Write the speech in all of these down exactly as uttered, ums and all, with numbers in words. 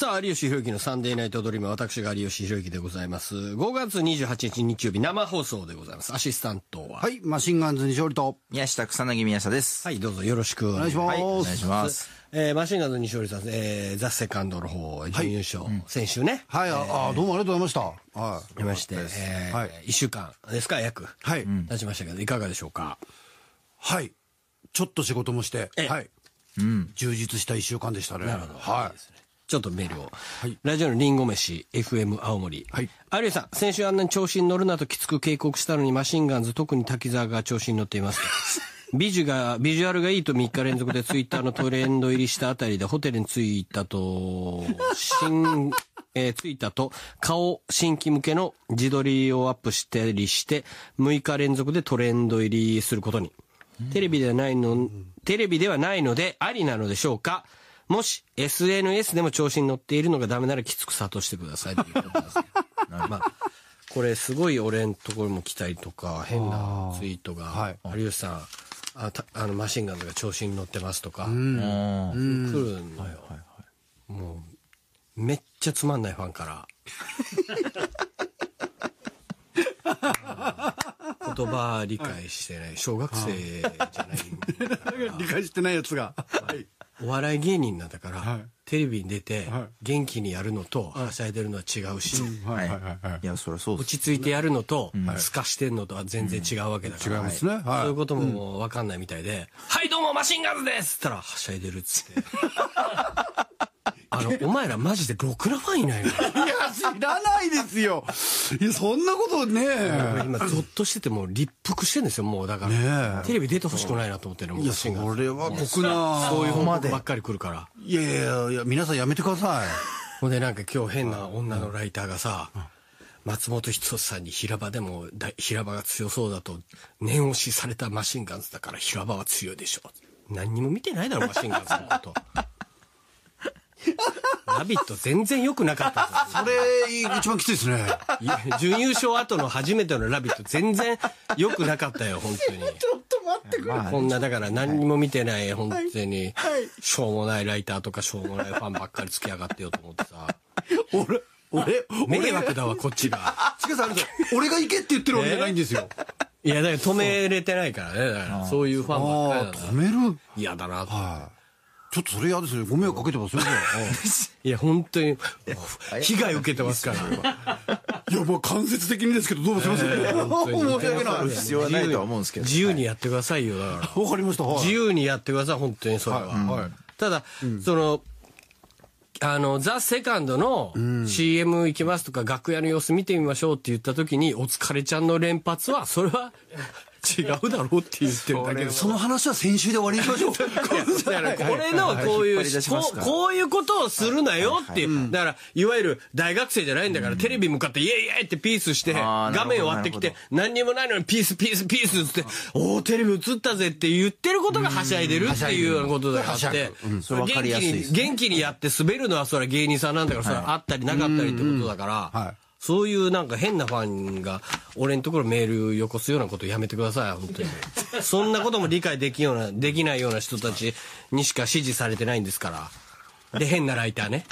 さあ、有吉弘行のサンデーナイトドリーム、私が有吉弘行でございます。ごがつにじゅうはちにち日曜日、生放送でございます。アシスタントは。はい、マシンガンズ西堀と。宮下草薙宮下です。はい、どうぞよろしくお願いします。はい、お願いします。えー、マシンガンズ西堀さん、えー、ザ・セカンドの方、準優勝、はいうん、先週ね。はい、えー、あ、どうもありがとうございました。はい。いまして、えー、はい、いっしゅうかんですか、約。はい。経ちましたけど、いかがでしょうか。はい。ちょっと仕事もして、はい。うん。充実したいっしゅうかんでしたね。なるほど。はい。ちょっとメールを。はい、ラジオのリンゴ飯、エフエム 青森。はい。有吉さん、先週あんなに調子に乗るなときつく警告したのにマシンガンズ、特に滝沢が調子に乗っています。ビジュが、ビジュアルがいいとみっかれんぞくでツイッターのトレンド入りしたあたりでホテルに着いたと、新、えー、着いたと、顔新規向けの自撮りをアップしたりして、むいかれんぞくでトレンド入りすることに。テレビではないの、テレビではないのでありなのでしょうか。もし エスエヌエス でも調子に乗っているのがダメならきつく諭してくださいということですね。まあ、これすごい俺のところも来たりとか、変なツイートが、有吉さん、あたあのマシンガンズが調子に乗ってますとか、うん来るんだよ。もう、めっちゃつまんないファンから。言葉理解してない。小学生じゃない。理解してないやつが。はいお笑い芸人なんだから、テレビに出て、元気にやるのと、はしゃいでるのは違うし、いや、そりゃそうです。落ち着いてやるのと、すかしてんのとは全然違うわけだから。違いますね。そういうことももうわかんないみたいで、はい、どうもマシンガンズですって言ったら、はしゃいでるっつって。あの、お前らマジでろくなファンいないの？いや、知らないですよ。いや、そんなことねえ。今、ゾッとしてても、立腹してるんですよ、もう。だから、テレビ出てほしくないなと思ってるの、マシンガンズ。いや、それは酷な、そういう方までばっかり来るから。いやいやいや、皆さんやめてください。ほんで、なんか今日変な女のライターがさ、松本人志さんに平場でも、平場が強そうだと、念押しされたマシンガンズだから平場は強いでしょ。何にも見てないだろ、マシンガンズのこと。ラビット全然良くなかった。それ、一番きついですね。準優勝後の初めてのラビット全然良くなかったよ、本当に。ちょっと待ってくれ。こんな、だから何にも見てない、本当に。しょうもないライターとかしょうもないファンばっかりつきやがってよと思ってさ。俺、俺、迷惑だわ、こっちが。しかしあれだ、俺が行けって言ってるわけじゃないんですよ。いや、だから止めれてないからね、だからそういうファンばっかり。止める嫌だなと。ちょっとそれ嫌ですね。ご迷惑かけてますよ。いや、本当に、被害受けてますから。いや、もう間接的にですけど、どうもすいません。申し訳ない。必要はないとは思うんですけど。自由にやってくださいよ、だから。わかりました。自由にやってください、本当にそれは。ただ、その、あの、ザ・セカンドの シーエム 行きますとか、楽屋の様子見てみましょうって言った時に、お疲れちゃんの連発は、それは、違うだろうって言ってるんだけど、その話は先週で終わりにしましょう。これのこういう、こういうことをするなよっていう。だから、いわゆる大学生じゃないんだから、テレビ向かってイエイイエイってピースして、画面を割ってきて、何にもないのにピースピースピースって、おー、テレビ映ったぜって言ってることがはしゃいでるっていうようなことだからって、元気に、元気にやって滑るのはそれは芸人さんなんだから、それはあったりなかったりってことだから、そういうなんか変なファンが俺のところメールよこすようなことやめてください、本当に。そんなことも理解できような、できないような人たちにしか支持されてないんですから。で、変なライターね。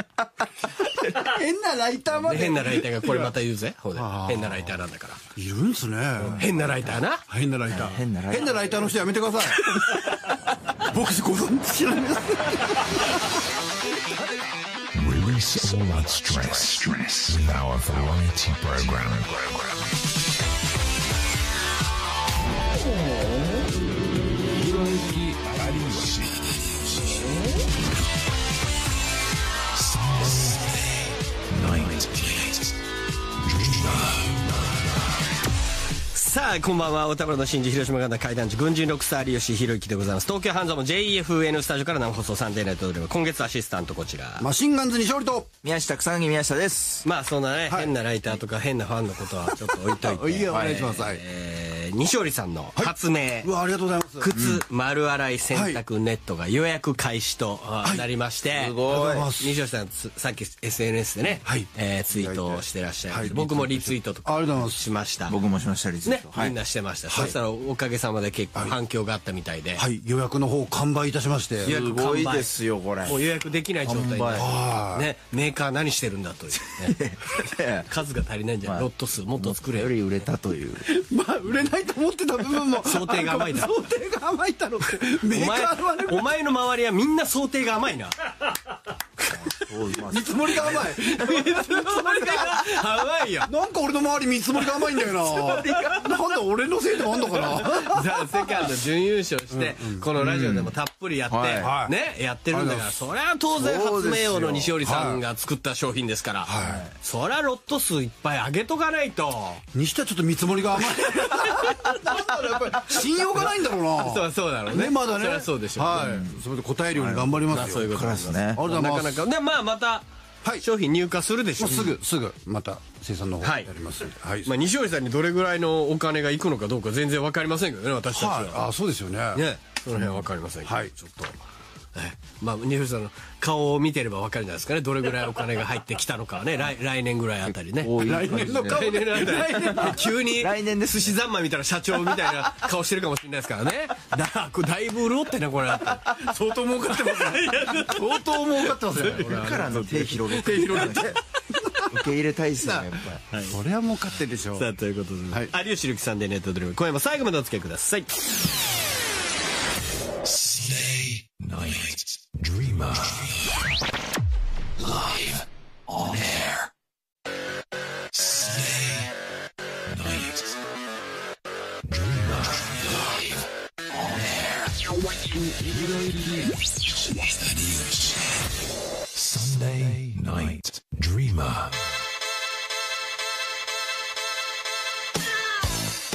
変なライターまで。変なライターがこれまた言うぜ。ほうで。変なライターなんだから。いるんすね。変なライターな。変なライター。変なライターの人やめてください。僕ご存知知らないです。Release all that stress with our variety program.さあ、こんばんは。おたまの新宿広島神田怪談地、軍人ロックスター有吉弘行でございます。東京ハンザム ジェイエフエヌ スタジオから生放送サンデーナイトドリーム。今月アシスタントこちら。マシンガンズ西堀と宮下草薙宮下です。まあ、そんなね、変なライターとか変なファンのことはちょっと置いといて。いや、お願いします。西堀さんの発明。うわ、ありがとうございます。靴丸洗い洗濯ネットが予約開始となりまして、西尾さんさっき エスエヌエス でねツイートをしてらっしゃい、僕もリツイートとかしました、僕もしましたリツイートみんなしてました。そしたらおかげさまで結構反響があったみたいで、予約の方完売いたしまして、すごいですよこれ、もう予約できない状態になってメーカー何してるんだという、数が足りないんじゃない、ロット数もっと作れより売れたという、まあ売れないと思ってた部分も想定が甘いな、想定が甘いだろって、メーカーはね、お前の周りはみんな想定が甘いな、見積もりが甘い、見積もりが甘いよ、なんか俺の周り見積もりが甘いんだよな、なんだ俺のせいでもあんのかな。じゃあセカンド準優勝してこのラジオでもたっぷりやってね、やってるんだから、そりゃ当然発明王の西織さんが作った商品ですから、そりゃロット数いっぱい上げとかないと。にしてはちょっと見積もりが甘い、信用がないんだろうな。そうそうだろうね、まだね、そりゃそうでしょう。それで答えるように頑張りますよ。そういうことですね。ありがとうございます。でまあまた商品入荷するでしょう、すぐすぐまた生産の方やりますんで、西織さんにどれぐらいのお金がいくのかどうか全然分かりませんけどね、私たちは。あ、そうですよね、その辺は分かりませんけど、ちょっとまあ西織さんの顔を見てれば分かるんじゃないですかね、どれぐらいお金が入ってきたのかはね、来年ぐらいあたりね、来年の顔、来年あたり急に来年で寿司三昧みたいな社長みたいな顔してるかもしれないですからね。だいぶ潤ってね、これ相当儲かってますね、相当儲かってますね、これからの手広げて受け入れたいですね、やっぱりそれは儲かってでしょう。さあということで、有吉弘行さんでネットドリブ、今夜も最後までお付き合いください。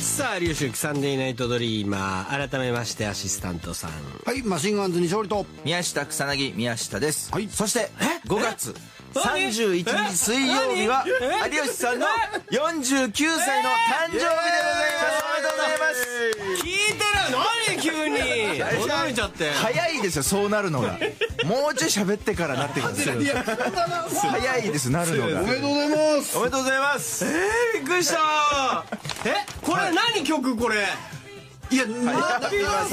さあ有吉弘行サンデーナイトドリーマー、改めましてアシスタントさん、はい、マシンガンズ西織と宮下草薙宮下です。そしてごがつさんじゅういちにち水曜日は有吉さんのよんじゅうきゅうさいの誕生日でございます。おめでとうございます。聞いてるのに急に驚いちゃって、早いですよそうなるのが、もうちょい喋ってからなってください、早いです、なるのが。おめでとうございます。おめでとうございます。えびっくりした。えこれ何曲、これ、いや、ハッピーバ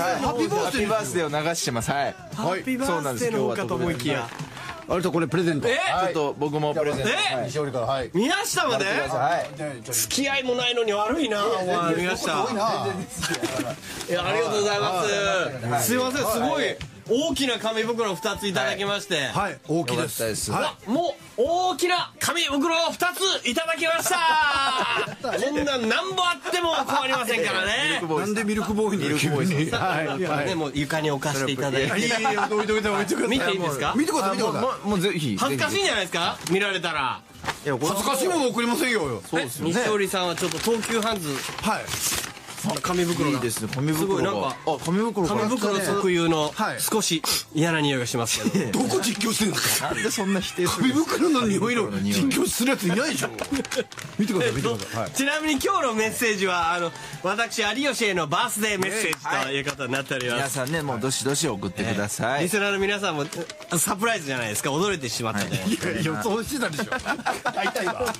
ースデーを流してます。はい、ハッピーバースデーの方かと思いきや、あれとこれプレゼント、ちょっと僕もプレゼント、西織から、宮下まで付き合いもないのに悪いな宮下。いや、ありがとうございます。すいません、すごい大きな紙袋ふたついただきまして、はい、大きかったです。もう大きな紙袋ふたついただきました。こんなん何ぼあっても困りませんからね。なんでミルクボーイにミルクボーイさん、もう床に置かせていただいて、いやいや、どいどいどい、見ていいですか、見てください、見てください、もうぜひ。恥ずかしいんじゃないですか、見られたら。恥ずかしいもの送りませんよ。西織さんはちょっと東急ハンズ、はい、紙袋が、紙袋が、紙袋特有の少し嫌な匂いがしますけど、どこ実況してるんですか、なんでそんな否定する、紙袋の匂いの実況するやついないでしょ。見てください、見てください。ちなみに今日のメッセージは、あの私有吉へのバースデーメッセージということになっております。皆さんね、もうどしどし送ってください。リスナーの皆さんもサプライズじゃないですか、驚いてしまったね。いや、予想してたでしょ、大体は。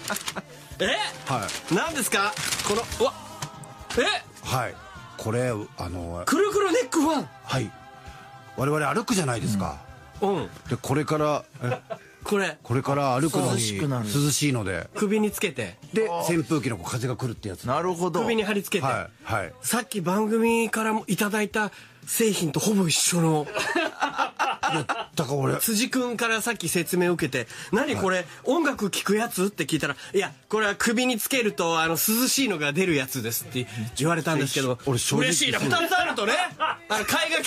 え、なんですかこの、うわっ、え、はい、これあのくるくるネックファン、はい、我々歩くじゃないですか、うん、うん、でこれからこれこれから歩くのに涼しいので首につけて、で扇風機の風が来るってやつ、なるほど、首に貼り付けて、はい、はい、さっき番組からもいただいた製品とほぼ一緒の。だから俺、辻君からさっき説明を受けて「何これ、はい、音楽聴くやつ?」って聞いたら「いやこれは首につけるとあの涼しいのが出るやつです」って言われたんですけど、俺嬉しいな、ふたつあるとね、あの買いが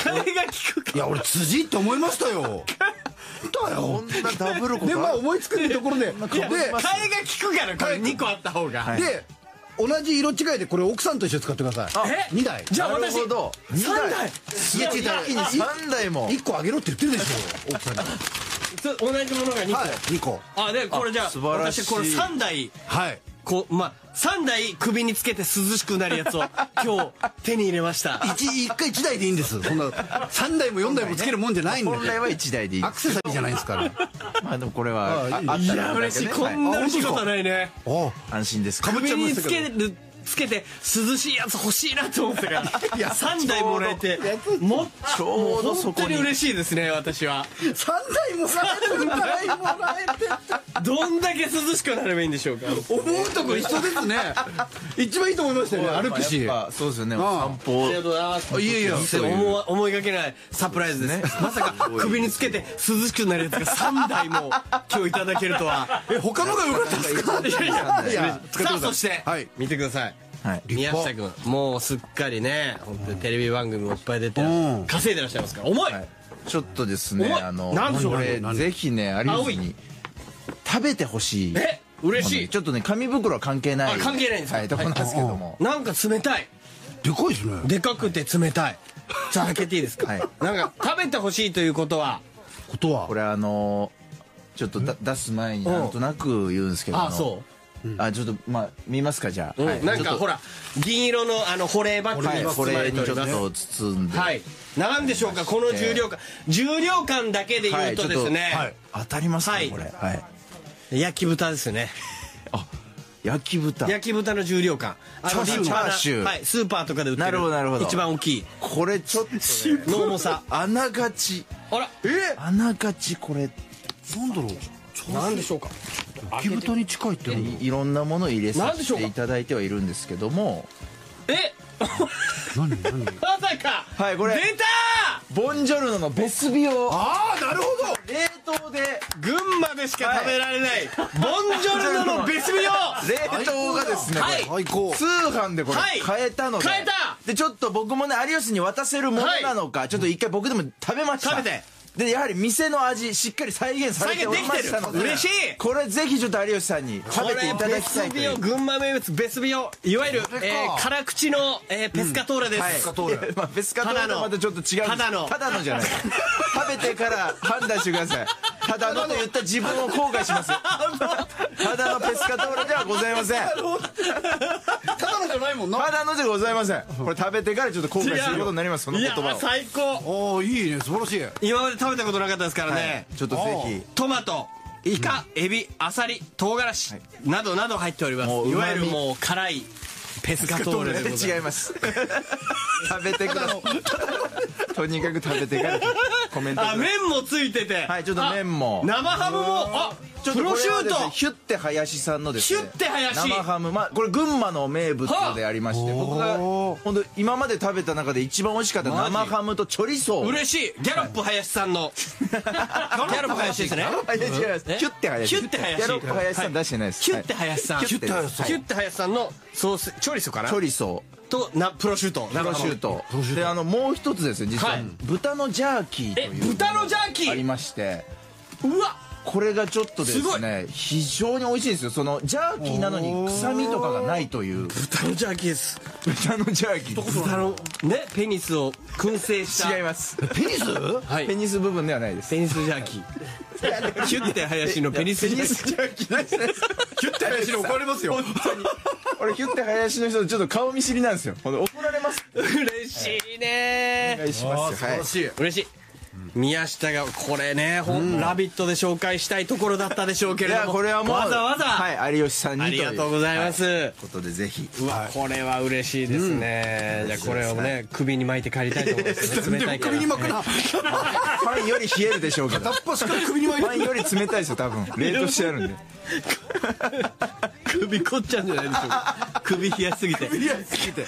効く、買いが効くか、いや俺辻って思いましたよ。だよ、こんなダブルことで、まあ思いつくところで、で買いが効くからこれにこあった方が、はい、で同じ色違いでこれ奥さんと一緒に使ってください。にだい。じゃあ私さんだい。さんだいもいっこあげろって言ってるでしょ奥さんに。同じものがにこ。にこ。あでこれじゃあ私これさんだい。こう、まあ、さんだい首につけて涼しくなるやつを今日手に入れました。 1, 1回いちだいでいいんです。そんなさんだいもよんだいもつけるもんじゃないんで、本来はいちだいでいい、アクセサリーじゃないですから。まあでもこれはあったら嬉しい。こんな仕事ないね。安心です。首につけるつけて涼しいやつ欲しいなと思ったからさんだいもらえて、もう本当に嬉しいですね。私はさんだいもさんだいもらえて、どんだけ涼しくなればいいんでしょうか。思うとこ一緒ですね。一番いいと思いましたよね。歩くし、そうですよね、散歩。ありがとうございます。いやいや、思いがけないサプライズですね。まさか首につけて涼しくなるやつがさんだいも今日いただけるとは。え、他のが良かったですか。さあそして見てください、はい、宮下君、もうすっかりね、本当にテレビ番組もいっぱい出て、うん、稼いでらっしゃいますから。重い、はい、ちょっとですね、あのこれぜひね有吉に食べてほしい。え、嬉しい。ちょっとね、紙袋は関係ない、関係ないんです、はい、とこなんですけども、なんか冷たい、でかいですね、でかくて冷たい。じゃあ開けていいですか。はい、なんか食べてほしいということはことはこれあのちょっと出す前になんとなく言うんですけども、あ、そう、あ、ちょっとまあ見ますか。じゃあなんかほら銀色のあの保冷バッグに包まれております。ちょっと包んで、はい、なんでしょうかこの重量感。重量感だけで言うとですね、当たりますかこれ。焼き豚ですね。あ、焼き豚、焼き豚の重量感、チャーシュー、スーパーとかで売ってる一番大きいこれ。ちょっとの重さあながち、あら、え、あながちこれなんだろう、なんでしょうか。焼き豚に近いっていろんなものを入れさせていただいてはいるんですけども、え、何何、まさか、はい、これ出たボンジョルノのベスビオ。ああ、なるほど、冷凍で群馬でしか食べられない、ボンジョルノのベスビオ冷凍がですね、通販でこれ買えたので、買えたで、ちょっと僕もね有吉に渡せるものなのか、ちょっと一回僕でも食べました。食べて、でやはり店の味しっかり再現されておりましたので、嬉しい。これぜひちょっと有吉さんに食べていただきたいという。群馬名物ベスビオ、いわゆる辛口のペスカトーラです。ペスカトーラとまたちょっと違うんです。ただのじゃない、食べてから判断してください。ただのと言った自分を後悔します。ただのペスカトーラではございません。ただのじゃないもんな。ただのじゃございません。これ食べてからちょっと後悔することになります。その言葉を。最高。お、いいね、素晴らしい。今まで食べたことなかったですからね。ちょっとぜひトマト、イカ、エビ、アサリ、唐辛子などなど入っております。いわゆるもう辛いペスカトールで違います。食べてからとにかく食べてからコメント。あ、麺もついてて、はい、ちょっと麺も生ハムも、あ、プロシュートヒュッて林さんのですね、ヒュッて林生ハム、まあこれ群馬の名物でありまして、僕が本当今まで食べた中で一番美味しかった生ハムとチョリソー。嬉しい。ギャロップ林さんのギャロップ林ですね。ヒュッて林、ヒュッて林、ギャロップ林さん出してないです。ヒュッて林さん、ヒュッて林さんのソース、チョリソーかな、チョリソーとなプロシュート、プロシュートで、あのもう一つですね、実は豚のジャーキーという豚のジャーキーありまして、うわっ、これがちょっとですね、非常に美味しいんですよ。そのジャーキーなのに臭みとかがないという。豚のジャーキーです。豚のジャーキー、豚のねペニスを燻製した。違います。ペニス、はい、ペニス部分ではないです。ペニスジャーキー、ヒュッて林のペニスジャーキーです。ヒュッて林に怒られますよ。俺ヒュッて林の人ちょっと顔見知りなんですよ。怒られます。嬉しいね。お願いします。素晴らしい。嬉しい。宮下がこれね、本「ラヴィット!」で紹介したいところだったでしょうけれども、これはもうわざわざ、はい、有吉さんにありがとうございますことで、ぜひ。うわ、これは嬉しいですね。じゃあこれをね首に巻いて帰りたいと思います。冷たいから首に巻くな。パンより冷えるでしょうけど、パンより冷たいですよ多分。冷凍してあるんで首凝っちゃうんじゃないでしょうか。首冷やしすぎて、首冷やしすぎて。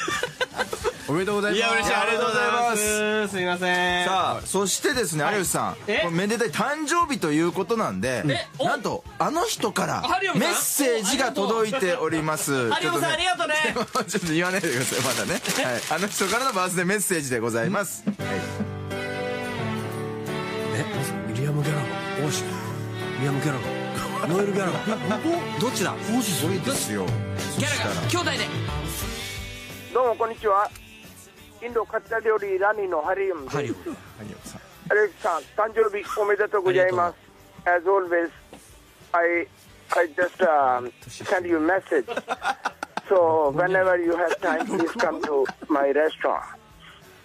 おめでとうございます。いや嬉しい、ありがとうございます。すいません。さあそしてですね、有吉さん、これめでたい誕生日ということなんで、なんとあの人からメッセージが届いております。有吉さんありがとうね。ちょっと言わないでください、まだね。あの人からのバースデーメッセージでございます。え、ミリアム・ギャラゴ、オーシュ、ミリアム・ギャラゴ、ノエル・ギャラゴ、どっちだ。オーシュ、それですよ、ギャラゴ兄弟で。どうもこんにちは、インドカツタ料理ラニのハリウムです。ハリウムさん、有吉さん、誕生日おめでとうございます。 As always, I I just um, sent you a message. So whenever you have time, please come to my restaurant.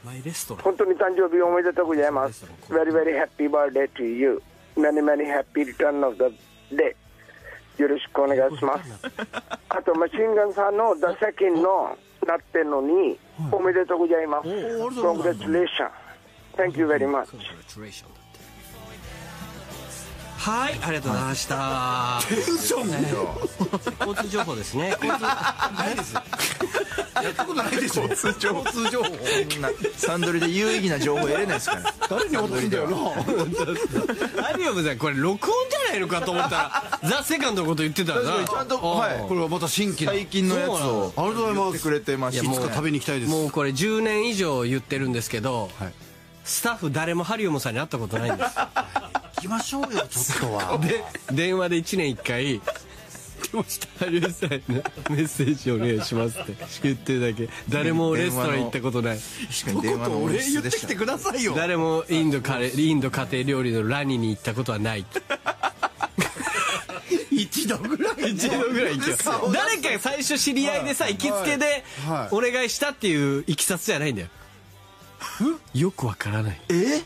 My restaurant. 本当に誕生日おめでとうございます。Very very happy birthday to you. Many many happy return of the day. よろしくお願いします。あとマシンガンさんの打席のなってのにおめでとうございます。Congratulations. Thank you very much. はい、ありがとうございました。テンション交通情報ですね。交通ないですよ。やったことないでしょ。交通情報、交通情報サンドリで有意義な情報得れないですから。誰に思ってんだよな。何をございますこれ録音じゃないのかと思ったらザ・セカンドのこと言ってたらな。ちゃんとこれはまた新規最近のやつをありがとうございます言ってくれてまして、いつか食べに行きたいです。もうこれじゅうねん以上言ってるんですけど、スタッフ誰もハリウムさんに会ったことないんです。行きましょうよ、ちょっとは。で、電話でいちねんいっかい、ハリウムさんにメッセージお願いしますって言ってるだけ。誰もレストラン行ったことない。一言お礼言ってきてくださいよ。誰もインドカレー、インド家庭料理のラニに行ったことはない。一度ぐらい一度ぐらい行きます。誰か最初知り合いでさ、行きつけでお願いしたっていういきさつじゃないんだよ。よくわからない。え？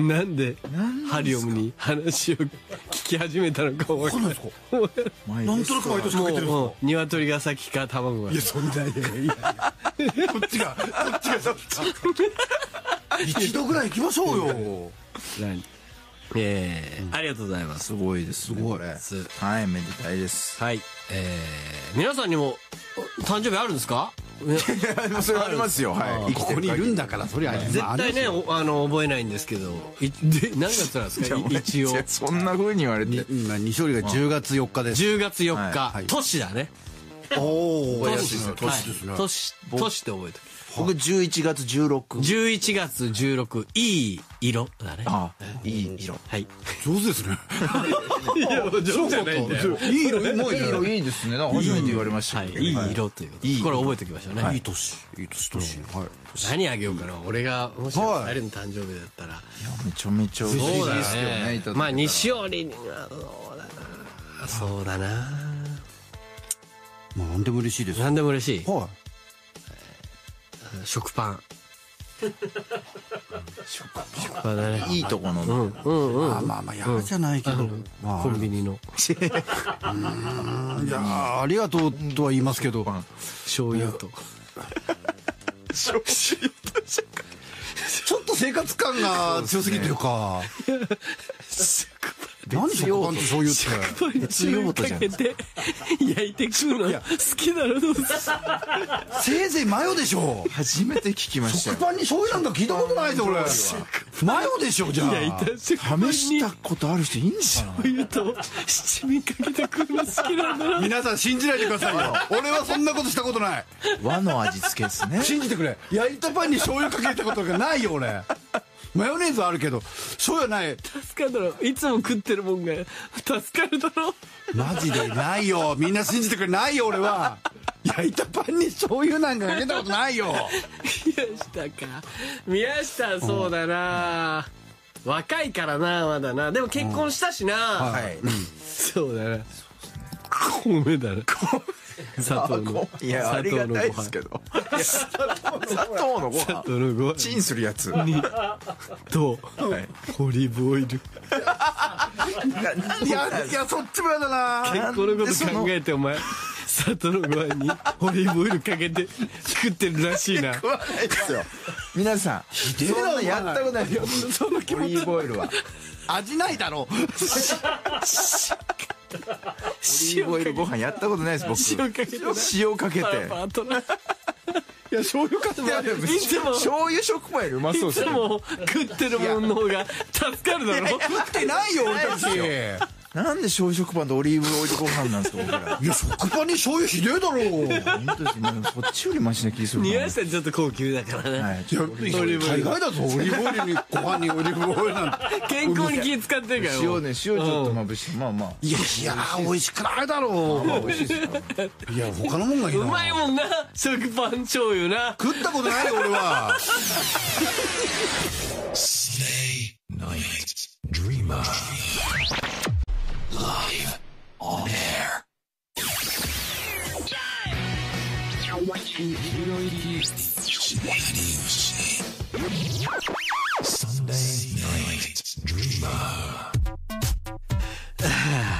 なんでハリオムに話を聞き始めたのか分からない。なんとなく毎年かけてるんですか。鶏が先か卵が。いやそんな、いやいやこっちがこっちが先か。一度ぐらい行きましょうよ。ええ、ありがとうございます。すごいですね。はい、めでたいです。はい、ええ、皆さんにも誕生日あるんですか。それはありますよ。はい、ここにいるんだからそれは絶対ね、あの覚えないんですけど、何月なんですか一応。そんなふうに言われて、今西織がじゅうがつよっかです。じゅうがつよっか、年だね。おお、年ですね。年年って覚えてる。僕じゅういちがつじゅうろく。じゅういちがつじゅうろく、いい色だね。あ、いい色。はい。上手ですね。いや上手じゃないんだよ。いい色もいい色いいですね。なんか初めて言われましたけど。いい色ということで。これ覚えておきましょうね。いい年、いい年年。はい。何あげようかな。俺がもし誰の誕生日だったら。いやめちゃめちゃ嬉しいですよね。まあ西織にはそうだな。そうだな。まあ何でも嬉しいです。何でも嬉しい。はい。食パン。食パンだね。いいとこの。うんうんうん。まあまあやじゃないけど。コンビニの。いやありがとうとは言いますけど。醤油と。醤油としか。ちょっと生活感が強すぎてるか。何食パンと醤油って。食パンに醤油かけて焼いてくるの好きなのどうぞ。せいぜいマヨでしょ。初めて聞きました。食パンに醤油なんか聞いたことないぞ俺。マヨでしょじゃあ。試したことある人いいんですか。醤油と七味かけてくるの好きなんだな。皆さん信じないでくださいよ。俺はそんなことしたことない。和の味付けですね。信じてくれ。焼いたパンに醤油かけたことがないよ俺。マヨネーズあるけどそうやない。助かるだろ、いつも食ってるもんが助かるだろ。マジでないよ、みんな信じてくれないよ。俺は焼いたパンに醤油なんかかけたことないよ。宮下か、宮下そうだな、うん、若いからなまだな。でも結婚したしな、うん、はい、うん、そうだな。米だな、砂糖の。いやありがたいですけど、砂糖のご飯チンするやつとオリーブオイル。いやいやそっちもやだな。結婚のこと考えてお前砂糖のご飯にオリーブオイルかけて作ってるらしいな。食わないですよ皆さん。そんなのやったことないよ。その気持ちオリーブオイルは味ないだろう。オリーブオイルご飯やったことないです僕。塩かけて。いや醤油かけてあるよ。醤油食パンよりうまそうですね。いつも食ってるもんの方が助かるだろ。食ってないよ俺たち。なんで醤油食パンとオリーブオイルご飯なんですか僕ら。いや食パンに醤油ひでえだろ。本当にこっちよりマシな気する。宮下ちょっと高級だからね。大概だぞオリーブオイルにご飯にオリーブオイルなんて。健康に気使ってるから。塩ね、塩ちょっとまぶして、まあまあ。いやいや美味しくないだろ。いや他のもんがいいな。うまいもんな食パン醤油な。食ったことないよ俺は。Stay night dreamer. Live on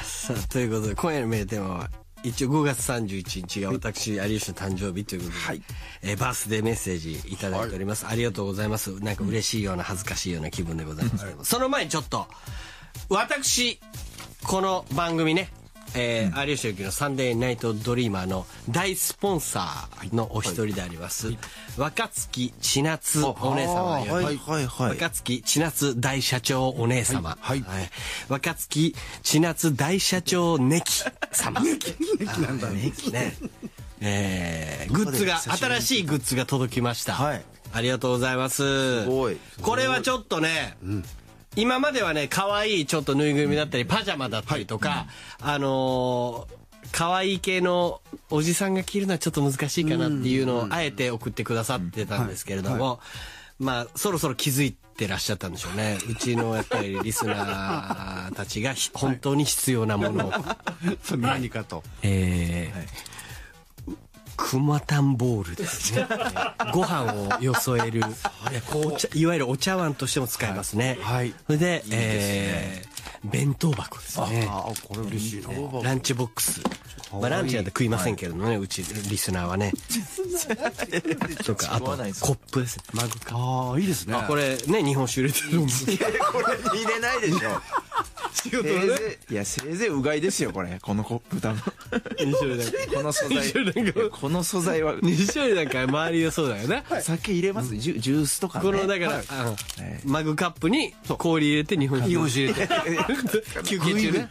さあということで今夜の名テーマは一応ごがつさんじゅういちにちが私有吉の誕生日ということで、はい、えー、バースデーメッセージいただいております、はい、ありがとうございます。なんか嬉しいような恥ずかしいような気分でございますけど、はい、その前にちょっと私この番組ね、えー、有吉弘行のサンデーナイトドリーマーの大スポンサーのお一人であります、はいはい、若槻千夏お姉様より、はいはいはい、若槻千夏大社長お姉様、はいはいはい、若槻千夏大社長ネキ様ネキなんだネキねえー、グッズが新しいグッズが届きました、はい、ありがとうございます。すごいすごい。これはちょっとね、うん、今まではね可愛いちょっとぬいぐるみだったりパジャマだったりとか、はい、あのー、可愛い系のおじさんが着るのはちょっと難しいかなっていうのをあえて送ってくださってたんですけれども、はいはい、まあそろそろ気づいてらっしゃったんでしょうね。うちのやっぱりリスナーたちが本当に必要なものを、はい、何かと、えーはい、くまたんボールですねご飯をよそえる紅茶、いわゆるお茶碗としても使えますね、はいはい、それでいいですね、えー、弁当箱ですね。ああこれ嬉しいな、ね、ランチボックス、まあ、ランチなんて食いませんけれどもね、はい、うちリスナーはねとかあとコップですね、マグカップ。ああいいですね。これね日本酒入れてるんですけどこれ入れないでしょ仕事ね、いやせいぜいうがいですよこれこのコップだもんこの素材この素材はに種類なんか周りはそうだよね、はい、酒入れます、うん、ジュースとかねこのだから、はい、あのマグカップに氷入れて日本酒入れて休憩中ね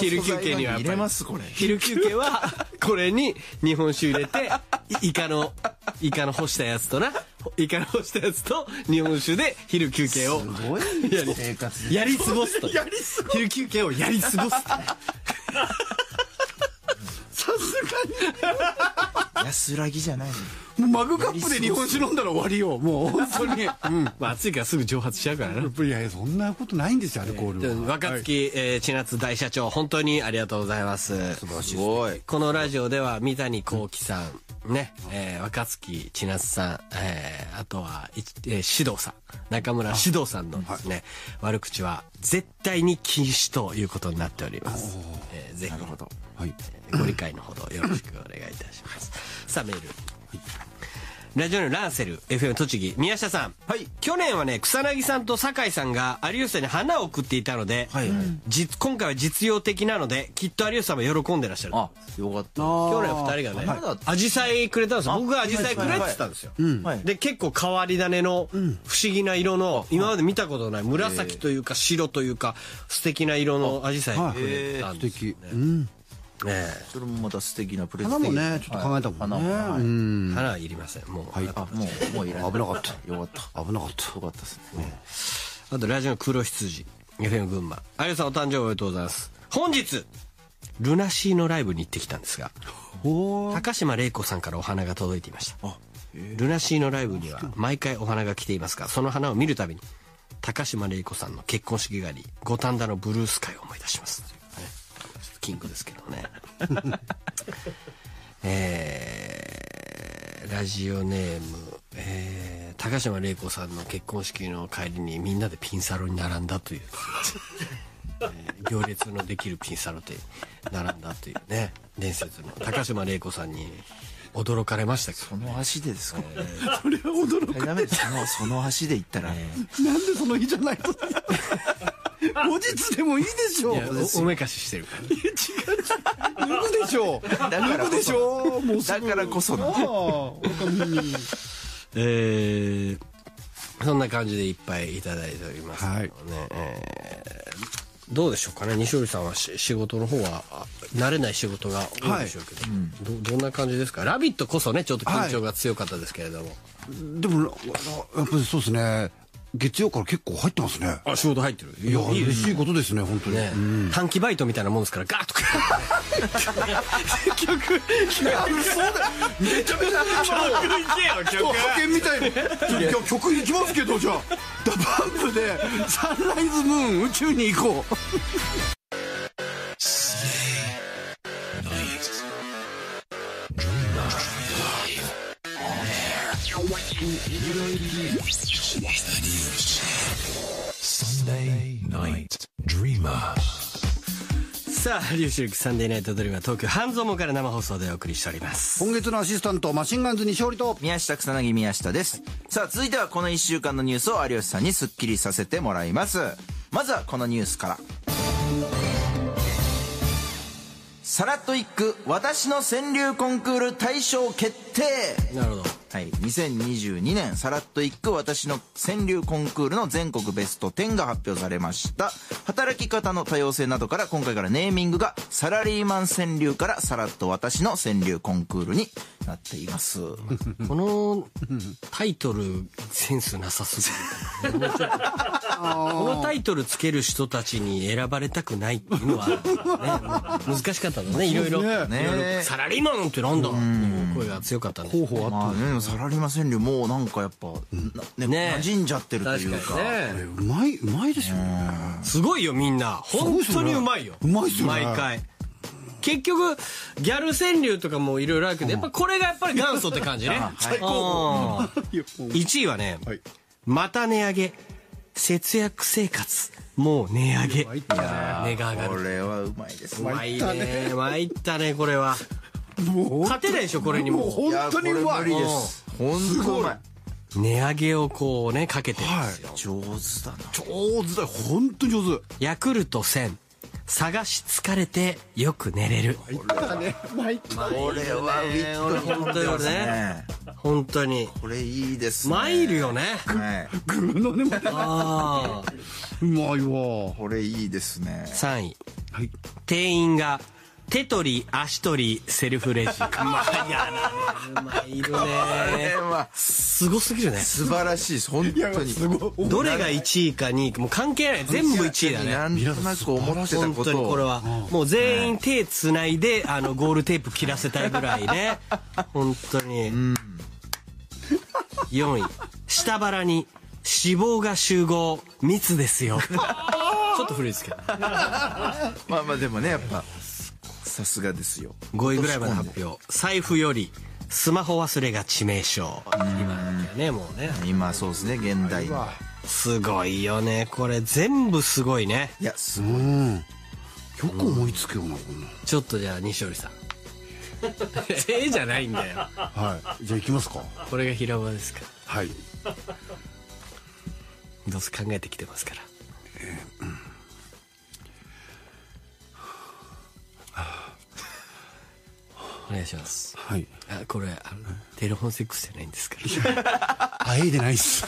昼休憩には入れますこれ昼休憩はこれに日本酒入れてイカのイカの干したやつとなイカの干したやつと日本酒で昼休憩をすごいやり生活やり過ごすとやり過ごす昼休憩をやり過ごすさすがに安らぎじゃないのマグカップで日本酒飲んだら終わりよもう本当に、うん、まあ、暑いからすぐ蒸発しちゃうからな。いやいやそんなことないんですよアルコールは、えー、若槻、はい、えー、千夏大社長本当にありがとうございます。素晴らしいですね。すごい。このラジオでは三谷幸喜さん、うんね、えー、若槻千夏さん、えー、あとは、えー、獅童さん中村獅童さんのですね、はい、悪口は絶対に禁止ということになっております、えー、ぜひ、はい、えー、ご理解のほどよろしくお願いいたしますさあメール、はい、ラジオのランセル エフエム 栃木宮下さん、はい、去年はね草薙さんと酒井さんが有吉さんに花を贈っていたので、はいはい、実今回は実用的なのできっと有吉さんも喜んでらっしゃる。あよかった。去年ふたりがねアジサイくれたんですよ。僕がアジサイくれって言ったんですよ、はいはい、で結構変わり種の不思議な色の、うん、今まで見たことない紫というか白というか素敵な色のアジサイくれたんですよね、はい、うんね、それもまた素敵なプレゼント。花もねちょっと考えたもんね。花は、うん、花はいりませんもう、はい、あもうもういらない危なかったよかった危なかったよかったですね、うん、あとラジオの黒羊 エフエム 群馬有吉さんお誕生日おめでとうございます。本日ルナシーのライブに行ってきたんですが高島玲子さんからお花が届いていました。あルナシーのライブには毎回お花が来ていますがその花を見るたびに高島玲子さんの結婚式があり五反田のブルースカイを思い出します、ね、キングですけどねえー、ラジオネーム、えー、高島玲子さんの結婚式の帰りにみんなでピンサロに並んだという、えー、行列のできるピンサロで並んだというね伝説の高島玲子さんに驚かれましたけど、ね、その足でですかね、えー、それは驚かれたその足で行ったら、えー、なんでその日じゃないと後日でもいいでしょう。いや お, おめかししてるから、ね、いや違う脱ぐでしょう脱ぐでしょうもうだからこそなん、えー、そんな感じでいっぱいいただいておりますけどね、はい、えー、どうでしょうかね西堀さんは仕事の方は慣れない仕事が多いでしょうけど、はい、うん、ど, どんな感じですか。ラビットこそねちょっと緊張が強かったですけれども、はい、でもやっぱりそうですね月曜から結構入ってますね。あ仕事入ってる。いや嬉しいことですね本当に、ね、うん、短期バイトみたいなもんですからガーッと結局そうだめちゃめちゃ曲行けよ派遣みたいに今日曲行きますけどじゃあダバンプでサンライズムーン宇宙に行こうさあ、琉球サンデーナイトドリームは東京半蔵門から生放送でお送りしております。今月のアシスタントマシンガンズに勝利と宮下草薙宮下です。さあ続いてはこのいっしゅうかんのニュースを有吉さんにスッキリさせてもらいます。まずはこのニュースから。さらっと一句私の川柳コンクール大賞決定。なるほど。はい、にせんにじゅうにねんさらっと一句私の川柳コンクールの全国ベストじゅうが発表されました。働き方の多様性などから今回からネーミングがサラリーマン川柳からさらっと私の川柳コンクールになっています。このタイトルセンスなさすぎる。このタイトルつける人たちに選ばれたくないっていうのは、ね、難しかったのね。いろいろサラリーマンってなんだっていう声が強かったんで、候補あったね。サラリーマン川柳もうなんかやっぱね馴染んじゃってるというか、うまいうまいですよね。すごいよみんな本当にうまいよ。うまいですよね。毎回結局ギャル川柳とかもいろいろあるけど、やっぱこれがやっぱり元祖って感じね。最高。いちいはね、また値上げ節約生活もう値上げ、値が上がる。これはうまいです。うまいね。参ったね。これは勝てないでしょこれに。もう本当にうまいです。本当にうまい。値上げをこうねかけてるんですよ。上手だな。上手だよ。本当に上手。ヤクルトせん探し疲れてよく寝れる。これはね本当よね。本当にこれいいですね。参るよね。グーのね。ああうまいわ。これいいですね。さんい店員が手取り足取りセルフレジ。うまいやな。うまいよね。すごすぎるね。素晴らしいです本当に。どれがいちいかにもう関係ない。全部いちいだね。なんとなく思ってたこと。これはもう全員手つないであのゴールテープ切らせたいぐらいね本当に。よんい下腹に脂肪が集合密ですよ。ちょっと古いですけどまあまあでもねやっぱさすがですよ。ごいぐらいまで発表。財布よりスマホ忘れが致命傷。今だけねもうね。今そうですね現代の。すごいよねこれ全部すごいね。いやすごい。よく思いつくよなこんな。ちょっとじゃあ西織さん。ええじゃないんだよ。はい。じゃあ行きますか。これが平場ですか。はい。どうせ考えてきてますから。えー。お願いします。はい。あ、これテレフォンセックスじゃないんですから。あえいでないです。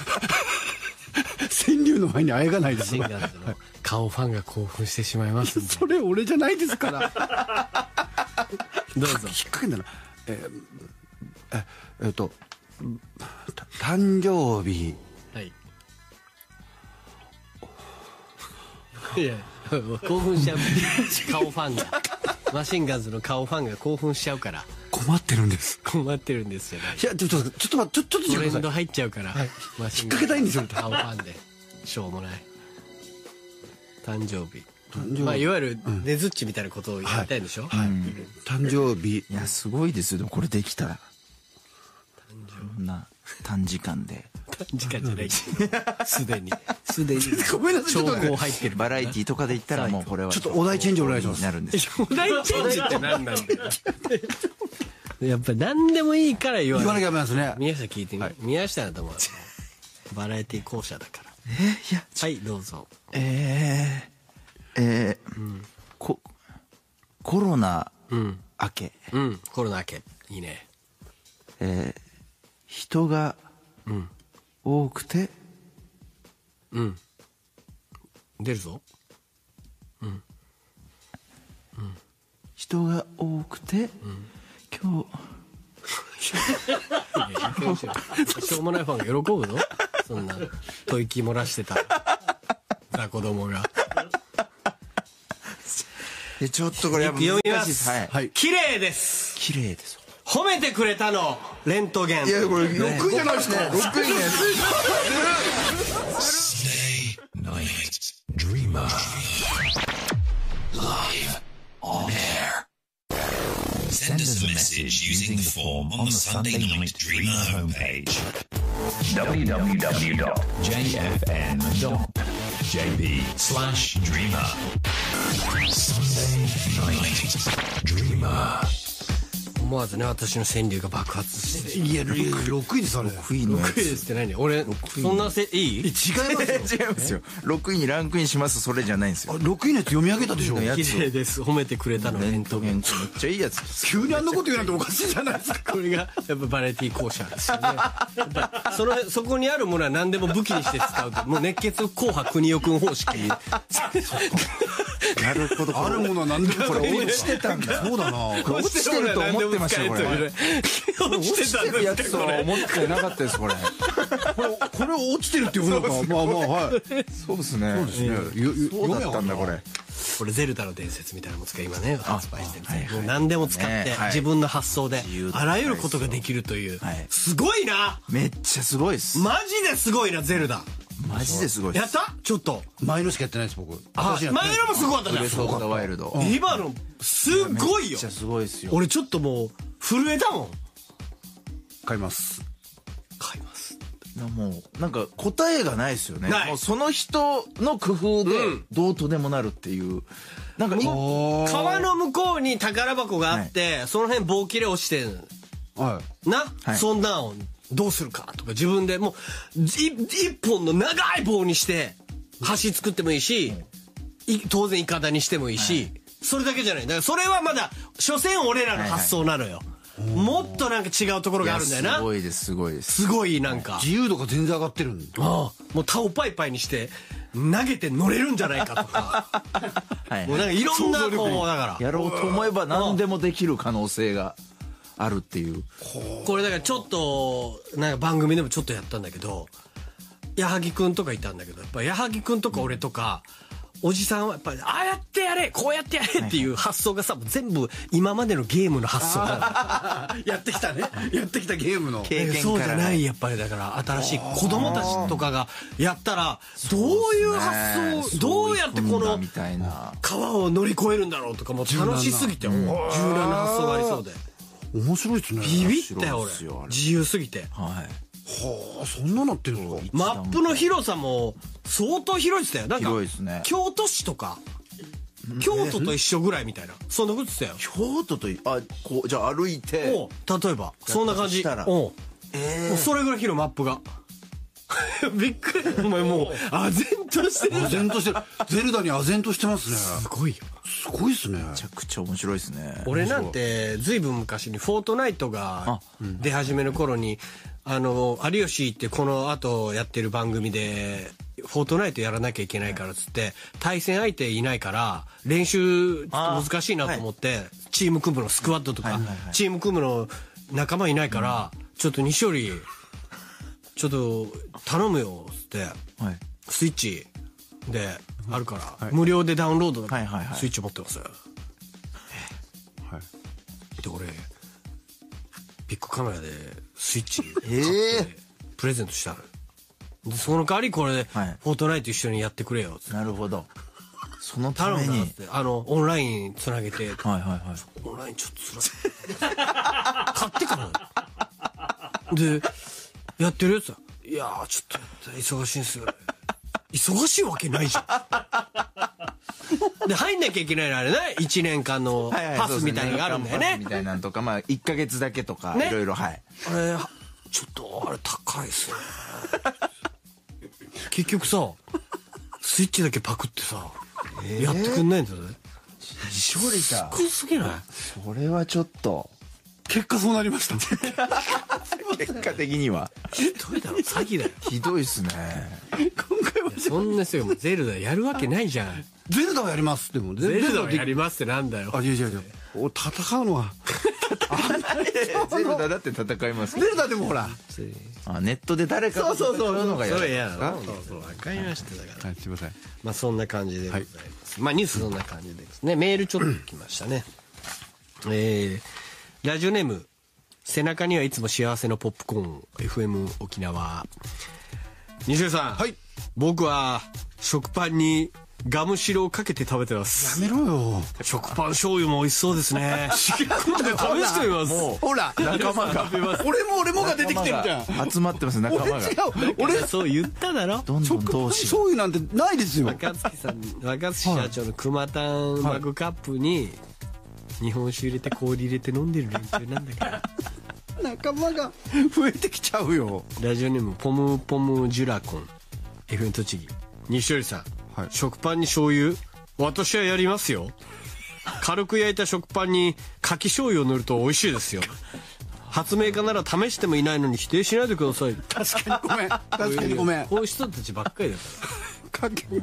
川柳の前にあえがないです。顔ファンが興奮してしまいます。それ俺じゃないですから。どうぞ。引っ掛けんだな。えええっと誕生日。はい。いや興奮しちゃう顔ファンが。マシンガンズの顔ファンが興奮しちゃうから困ってるんです。困ってるんですよ。いやちょっとちょっと待ってちょっとトレンド入っちゃうから引っ掛けたいんですよ顔ファンで。しょうもない誕生日。まあいわゆるねずっちみたいなことをやりたいんでしょ。誕生日。いやすごいですよこれできたら。こんな短時間で。短時間じゃないすでにすでに情報入ってる。バラエティとかで言ったらもうこれはちょっとお題チェンジお願いします。お題チェンジって何なんだろ。やっぱり何でもいいから言わなきゃいけないですね。宮下聞いてみ。宮下だと思うバラエティ講者だから。えいやはいどうぞ。えーえーコロナ明け。うんコロナ明けいいね。え人が多くて、うん、出るぞ、うん、うん、人が多くて、うん、今日、しょうもないファンが喜ぶぞ。そんな吐息漏らしてたら子供が。え、ちょっとこれやっぱ難しいです。はい。綺麗です。綺麗です。褒めてくれたのレントゲン。いやこれろくいじゃないですか。ろくいです。ダブリューダブリューダブリュードットジェイエフエヌドットジェイピースラッシュドリーマー思わずね、私の川柳が爆発して。いや、ろくいです、あれ。ろくいのやつ。ろくいですって何？俺、そんなせ、いい？違いますよ。違いますよ。ろくいにランクインします、それじゃないんですよ。ろくいのやつ読み上げたでしょ。綺麗です。褒めてくれたの、レントゲン。めっちゃいいやつ。急にあんなこと言うなんておかしいじゃないですか。これが、やっぱバラエティ校舎ですよね。その、そこにあるものは何でも武器にして使うと。もう熱血硬派国代くん方式。なるほど。あるものは何でもこれ落ちてたんだ。そうだな。落ちてると思ってましたよこれ。落ちてたんだやつとは思ってなかったですこれ。これこれ落ちてるっていうのか。まあまあはい。そうですね。そうですね。よかったんだこれ。これゼルダの伝説みたいなものが今ね発売してる。もう何でも使って自分の発想であらゆることができるという。すごいな。めっちゃすごいです。マジですごいなゼルダ。マジですごい。やった？ちょっと前のしかやってないです僕。あ、前のもすごかったじゃん。そうだワイルド。今のすごいよ。めっちゃすごいですよ。俺ちょっともう震えたもん。買います。買います。もうなんか答えがないですよね。もうその人の工夫でどうとでもなるっていう。なんか川の向こうに宝箱があってその辺棒切れ落ちてる。はい。な、そんなの。どうするかとか自分でもう一本の長い棒にして橋作ってもいいし、うん、い当然イカダにしてもいいし、はい、それだけじゃないだからそれはまだ所詮俺らの発想なのよ、はいはい、もっとなんか違うところがあるんだよな。すごいですすごいですすごいなんか自由度が全然上がってるんだ。ああもうタオパイパイにして投げて乗れるんじゃないかとかもうなんかいろんなこうだからやろうと思えば何でもできる可能性が。あるっていうこれだからちょっとなんか番組でもちょっとやったんだけど矢作くんとかいたんだけどやっぱ矢作くんとか俺とか、うん、おじさんはやっぱりああやってやれこうやってやれっていう発想がさ、はい、全部今までのゲームの発想だやってきたねやってきたゲームの経験から、ね、そうじゃないやっぱりだから新しい子供たちとかがやったらどういう発想どうやってこの川を乗り越えるんだろうとかもう楽しすぎてもう柔軟な発想がありそうで。面白いですね。ビビったよ俺。自由すぎて。はい。はあ、そんななってるの。マップの広さも相当広いっすよ。なんか京都市とか京都と一緒ぐらいみたいな。そんなことっすよ。京都とあこうじゃあ歩いて。お例えばそんな感じ。おえ。それぐらい広いマップが。びっくり。お前もう唖然としてる。唖然としてる。ゼルダに唖然としてますね。すごいよ。すごいっすね。めちゃくちゃ面白いですね。俺なんてずいぶん昔にフォートナイトが出始めの頃にあの有吉ってこの後やってる番組でフォートナイトやらなきゃいけないからっつって対戦相手いないから練習ちょっと難しいなと思ってチーム組むのスクワットとかチーム組むの仲間いないからちょっと西織ちょっと頼むよっつってスイッチであるから無料でダウンロードだからスイッチ持ってます。で俺ビッグカメラでスイッチ買ってプレゼントしたの。その代わりこれで「フォートナイト一緒にやってくれよ」って。なるほど。そのためにあのオンラインつなげてオンラインちょっとつらい買ってからでやってるやつだ。いやーちょっと忙しいんすよ。忙しいわけないじゃん。で入んなきゃいけないのあれねいちねんかんのパスみたいなのがあるんだよね。パスみたいなのとかまあいっかげつだけとかいろいろはい。あれちょっとあれ高いっすね。結局さスイッチだけパクってさやってくんないんだよね。しょりさ。すごすぎない？それはちょっと。結果そうなりました。結果的にはひどいだろ詐欺だよ。ひどいっすね。今回はそんなすよゼルダやるわけないじゃん。ゼルダはやりますでもゼルダはやりますってなんだよ。あいやいやいや。お戦うのは。ゼルダだって戦います。ゼルダでもほら。あネットで誰かそうそうそうのがやる。そうやな。そうわかりましただから。すみません。まあそんな感じでございます。まあニュースそんな感じですね。メールちょっと来ましたね。えー。ラジオネーム背中にはいつも幸せのポップコーン エフエム 沖縄西江さん、はい、僕は食パンにガムシロをかけて食べてます。やめろよ。食パン醤油も美味しそうですね。試してみます。ほら仲間が俺も俺もが出てきてるじゃん。集まってます仲間が。俺そう言っただろ。食パン醤油なんてないですよ。若槻さん若槻社長のくまたんマグカップに日本酒入れて氷入れて飲んでる連中なんだから仲間が増えてきちゃうよ。ラジオネームポムポムジュラコン エフエム 栃木。西寄さん、はい、食パンに醤油私はやりますよ。軽く焼いた食パンにかき醤油を塗ると美味しいですよ。発明家なら試してもいないのに否定しないでください。確かにごめん、確かにごめん。こういう人たちばっかりだからかき塗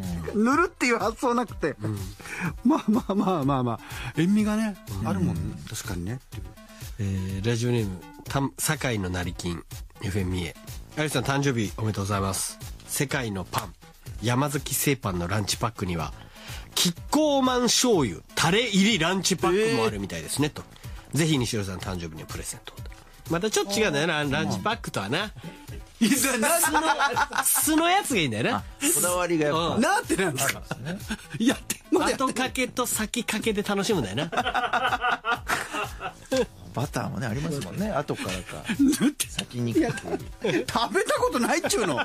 るっていう発想なくて、うん、まあまあまあまあまあ塩味がね、うん、あるもんね、確かにね。えー、ラジオネーム堺の成金 エフエムイーエー。 有吉さん誕生日おめでとうございます。世界のパン山崎製パンのランチパックにはキッコーマン醤油タレ入りランチパックもあるみたいですね、えー、とぜひ西野さん誕生日にプレゼント。またちょっと違うんだよな、ランチパックとはな。素のやつがいいんだよな。こだわりがやっぱなんてなんですか。やって後かけと先かけで楽しむんだよな。バターもねありますもんね、後からか先にかける。食べたことないっちゅうの。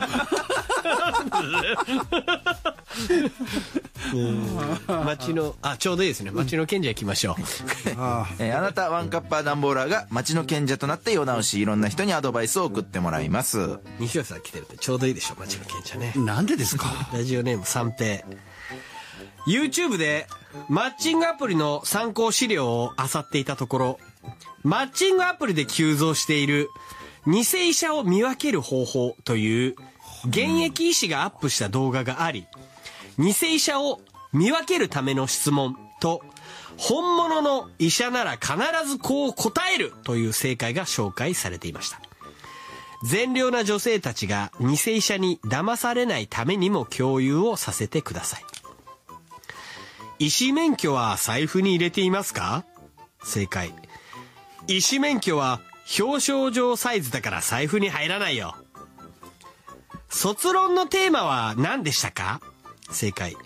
町の、あ、ちょうどいいですね、町の賢者行きましょう。あなたワンカッパーダンボーラーが町の賢者となって世直し、いろんな人にアドバイスを送ってもらいます。西尾さん来てるってちょうどいいでしょ、町の賢者ね。なんでですか。ラジオネーム三平。 YouTube でマッチングアプリの参考資料を漁っていたところ、マッチングアプリで急増している偽医者を見分ける方法という現役医師がアップした動画があり、偽医者を見分けるための質問と本物の医者なら必ずこう答えるという正解が紹介されていました。善良な女性たちが偽医者に騙されないためにも共有をさせてください。医師免許は財布に入れていますか？正解。医師免許は表彰状サイズだから財布に入らないよ。卒論のテーマは何でしたか？正解。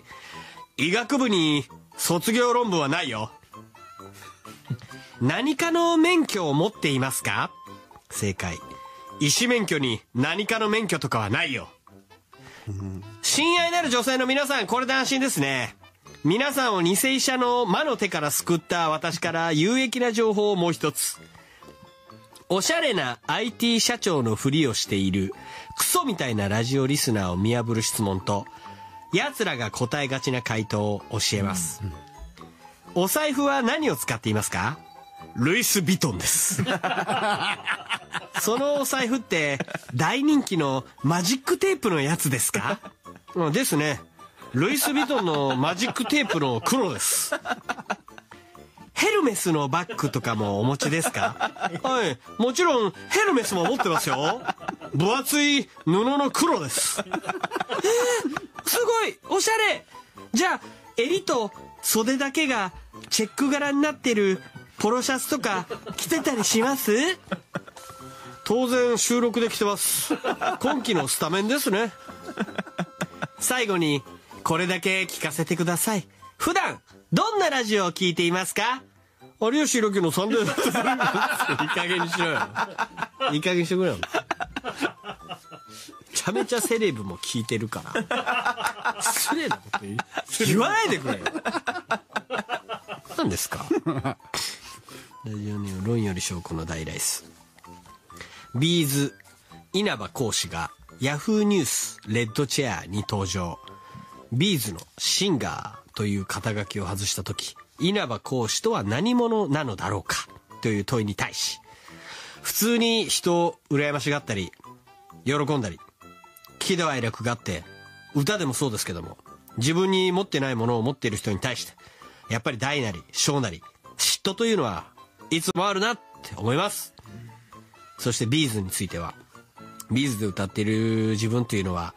医学部に卒業論文はないよ。何かの免許を持っていますか？正解。医師免許に何かの免許とかはないよ。親愛なる女性の皆さん、これで安心ですね。皆さんを偽医者の魔の手から救った私から有益な情報をもう一つ。おしゃれな アイティー 社長のふりをしているクソみたいなラジオリスナーを見破る質問と、奴らが答えがちな回答を教えます。お財布は何を使っていますか？ルイス・ヴィトンです。そのお財布って大人気のマジックテープのやつですか？ですね。ルイス・ヴィトンのマジックテープの黒です。ヘルメスのバッグとかもお持ちですか？はい、もちろんヘルメスも持ってますよ。分厚い布の黒です。えー、すごいおしゃれ。じゃあ襟と袖だけがチェック柄になってるポロシャツとか着てたりします？当然収録で着てます。今期のスタメンですね。最後にこれだけ聞かせてください。普段どんなラジオを聞いていますか？有吉弘樹のサンデーナイトスリープ。いい加減にしろよ。いい加減にしてくれよ。めちゃめちゃセレブも聞いてるから。失礼なこと言う。言わないでくれよ。何ですか？ラジオネーム論より証拠の大ライス。ビーズ稲葉講師がヤフーニュースレッドチェアに登場。ビーズのシンガーという肩書きを外した時、稲葉講師とは何者なのだろうかという問いに対し、普通に人を羨ましがったり喜んだり、喜怒哀楽があって、歌でもそうですけども、自分に持ってないものを持っている人に対して、やっぱり大なり小なり嫉妬というのはいつもあるなって思います。そしてビーズについては、ビーズで歌っている自分というのは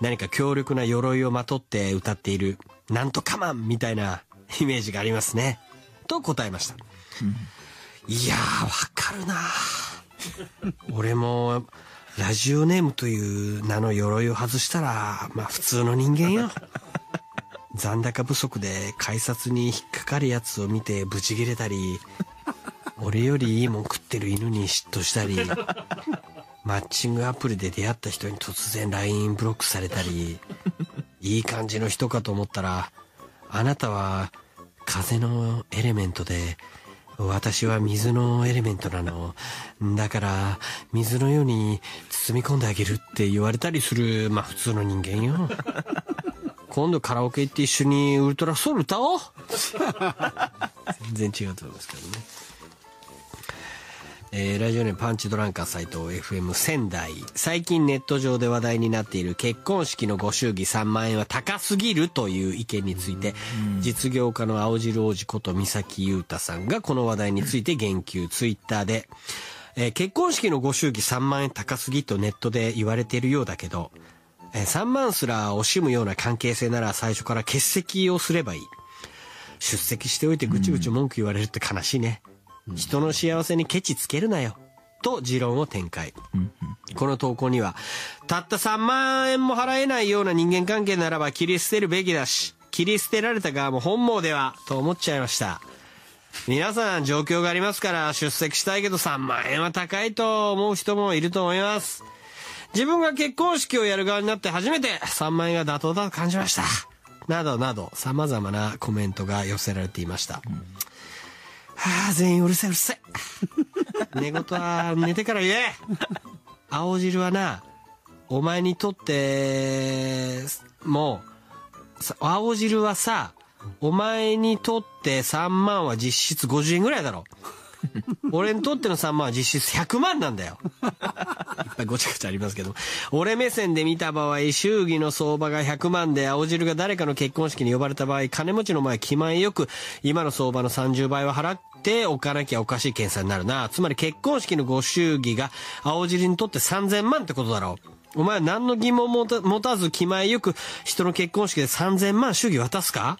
何か強力な鎧をまとって歌っているなんとかマンみたいなイメージがありますねと答えました、うん、いやーわかるな俺もラジオネームという名の鎧を外したらまあ普通の人間よ。残高不足で改札に引っかかるやつを見てブチギレたり、俺よりいいもん食ってる犬に嫉妬したり、マッチングアプリで出会った人に突然 ライン ブロックされたり、いい感じの人かと思ったら、あなたは風のエレメントで私は水のエレメントなの。だから、水のように包み込んであげるって言われたりする、まあ普通の人間よ。今度カラオケ行って一緒にウルトラソウル歌おう。全然違うと思いますけどね。えー、ラジオネームパンチドランカー斉藤 エフエム 仙台。最近ネット上で話題になっている結婚式のご祝儀さんまんえんは高すぎるという意見について、実業家の青汁王子こと三崎優太さんがこの話題について言及。ツイッターで、えー、結婚式のご祝儀さんまんえん高すぎとネットで言われているようだけど、えー、さんまんすら惜しむような関係性なら最初から欠席をすればいい。出席しておいてぐちぐち文句言われるって悲しいね。人の幸せにケチつけるなよと持論を展開。この投稿には、たったさんまんえんも払えないような人間関係ならば切り捨てるべきだし、切り捨てられた側も本望ではと思っちゃいました。皆さん状況がありますから、出席したいけどさんまんえんは高いと思う人もいると思います。自分が結婚式をやる側になって初めてさんまんえんが妥当だと感じました、などなど様々なコメントが寄せられていました。うん、はあ、全員うるさいうるさい。寝言は寝てから言え。青汁はな、お前にとってもう、青汁はさ、お前にとってさんまんは実質ごじゅうえんぐらいだろ。俺にとってのさんまんは実質ひゃくまんなんだよ。いっぱいごちゃごちゃありますけど、俺目線で見た場合、祝儀の相場がひゃくまんで、青汁が誰かの結婚式に呼ばれた場合、金持ちの前気前よく今の相場のさんじゅうばいは払っておかなきゃおかしい計算になるな。つまり結婚式のご祝儀が青汁にとってさんぜんまんってことだろ。お前は何の疑問も持たず気前よく人の結婚式でさんぜんまん祝儀渡すか？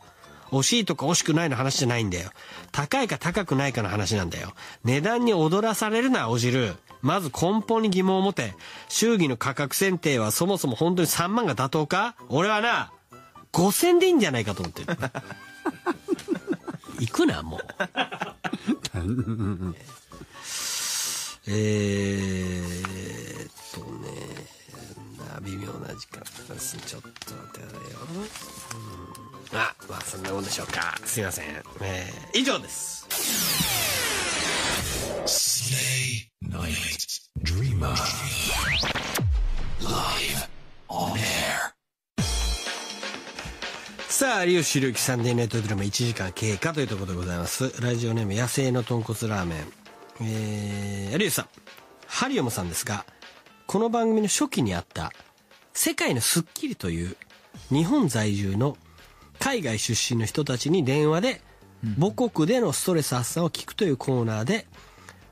惜しいとか惜しくないの話じゃないんだよ。高いか高くないかの話なんだよ。値段に踊らされるな、おじる。まず根本に疑問を持て。祝儀の価格選定はそもそも本当にさんまんが妥当か？俺はな、ごせんでいいんじゃないかと思ってる。行くな、もう。えーっとね、微妙な時間です。ちょっと待ってくださいよ。うん、あ、まあそんなもんでしょうか。すいません。えー、以上です。さあ、有吉弘行サンデーナイトドラマいちじかん経過というところでございます。ラジオネーム野生の豚骨ラーメン。えー、有吉さん、ハリオムさんですが、この番組の初期にあった世界のスッキリという日本在住の海外出身の人たちに電話で母国でのストレス発散を聞くというコーナーで、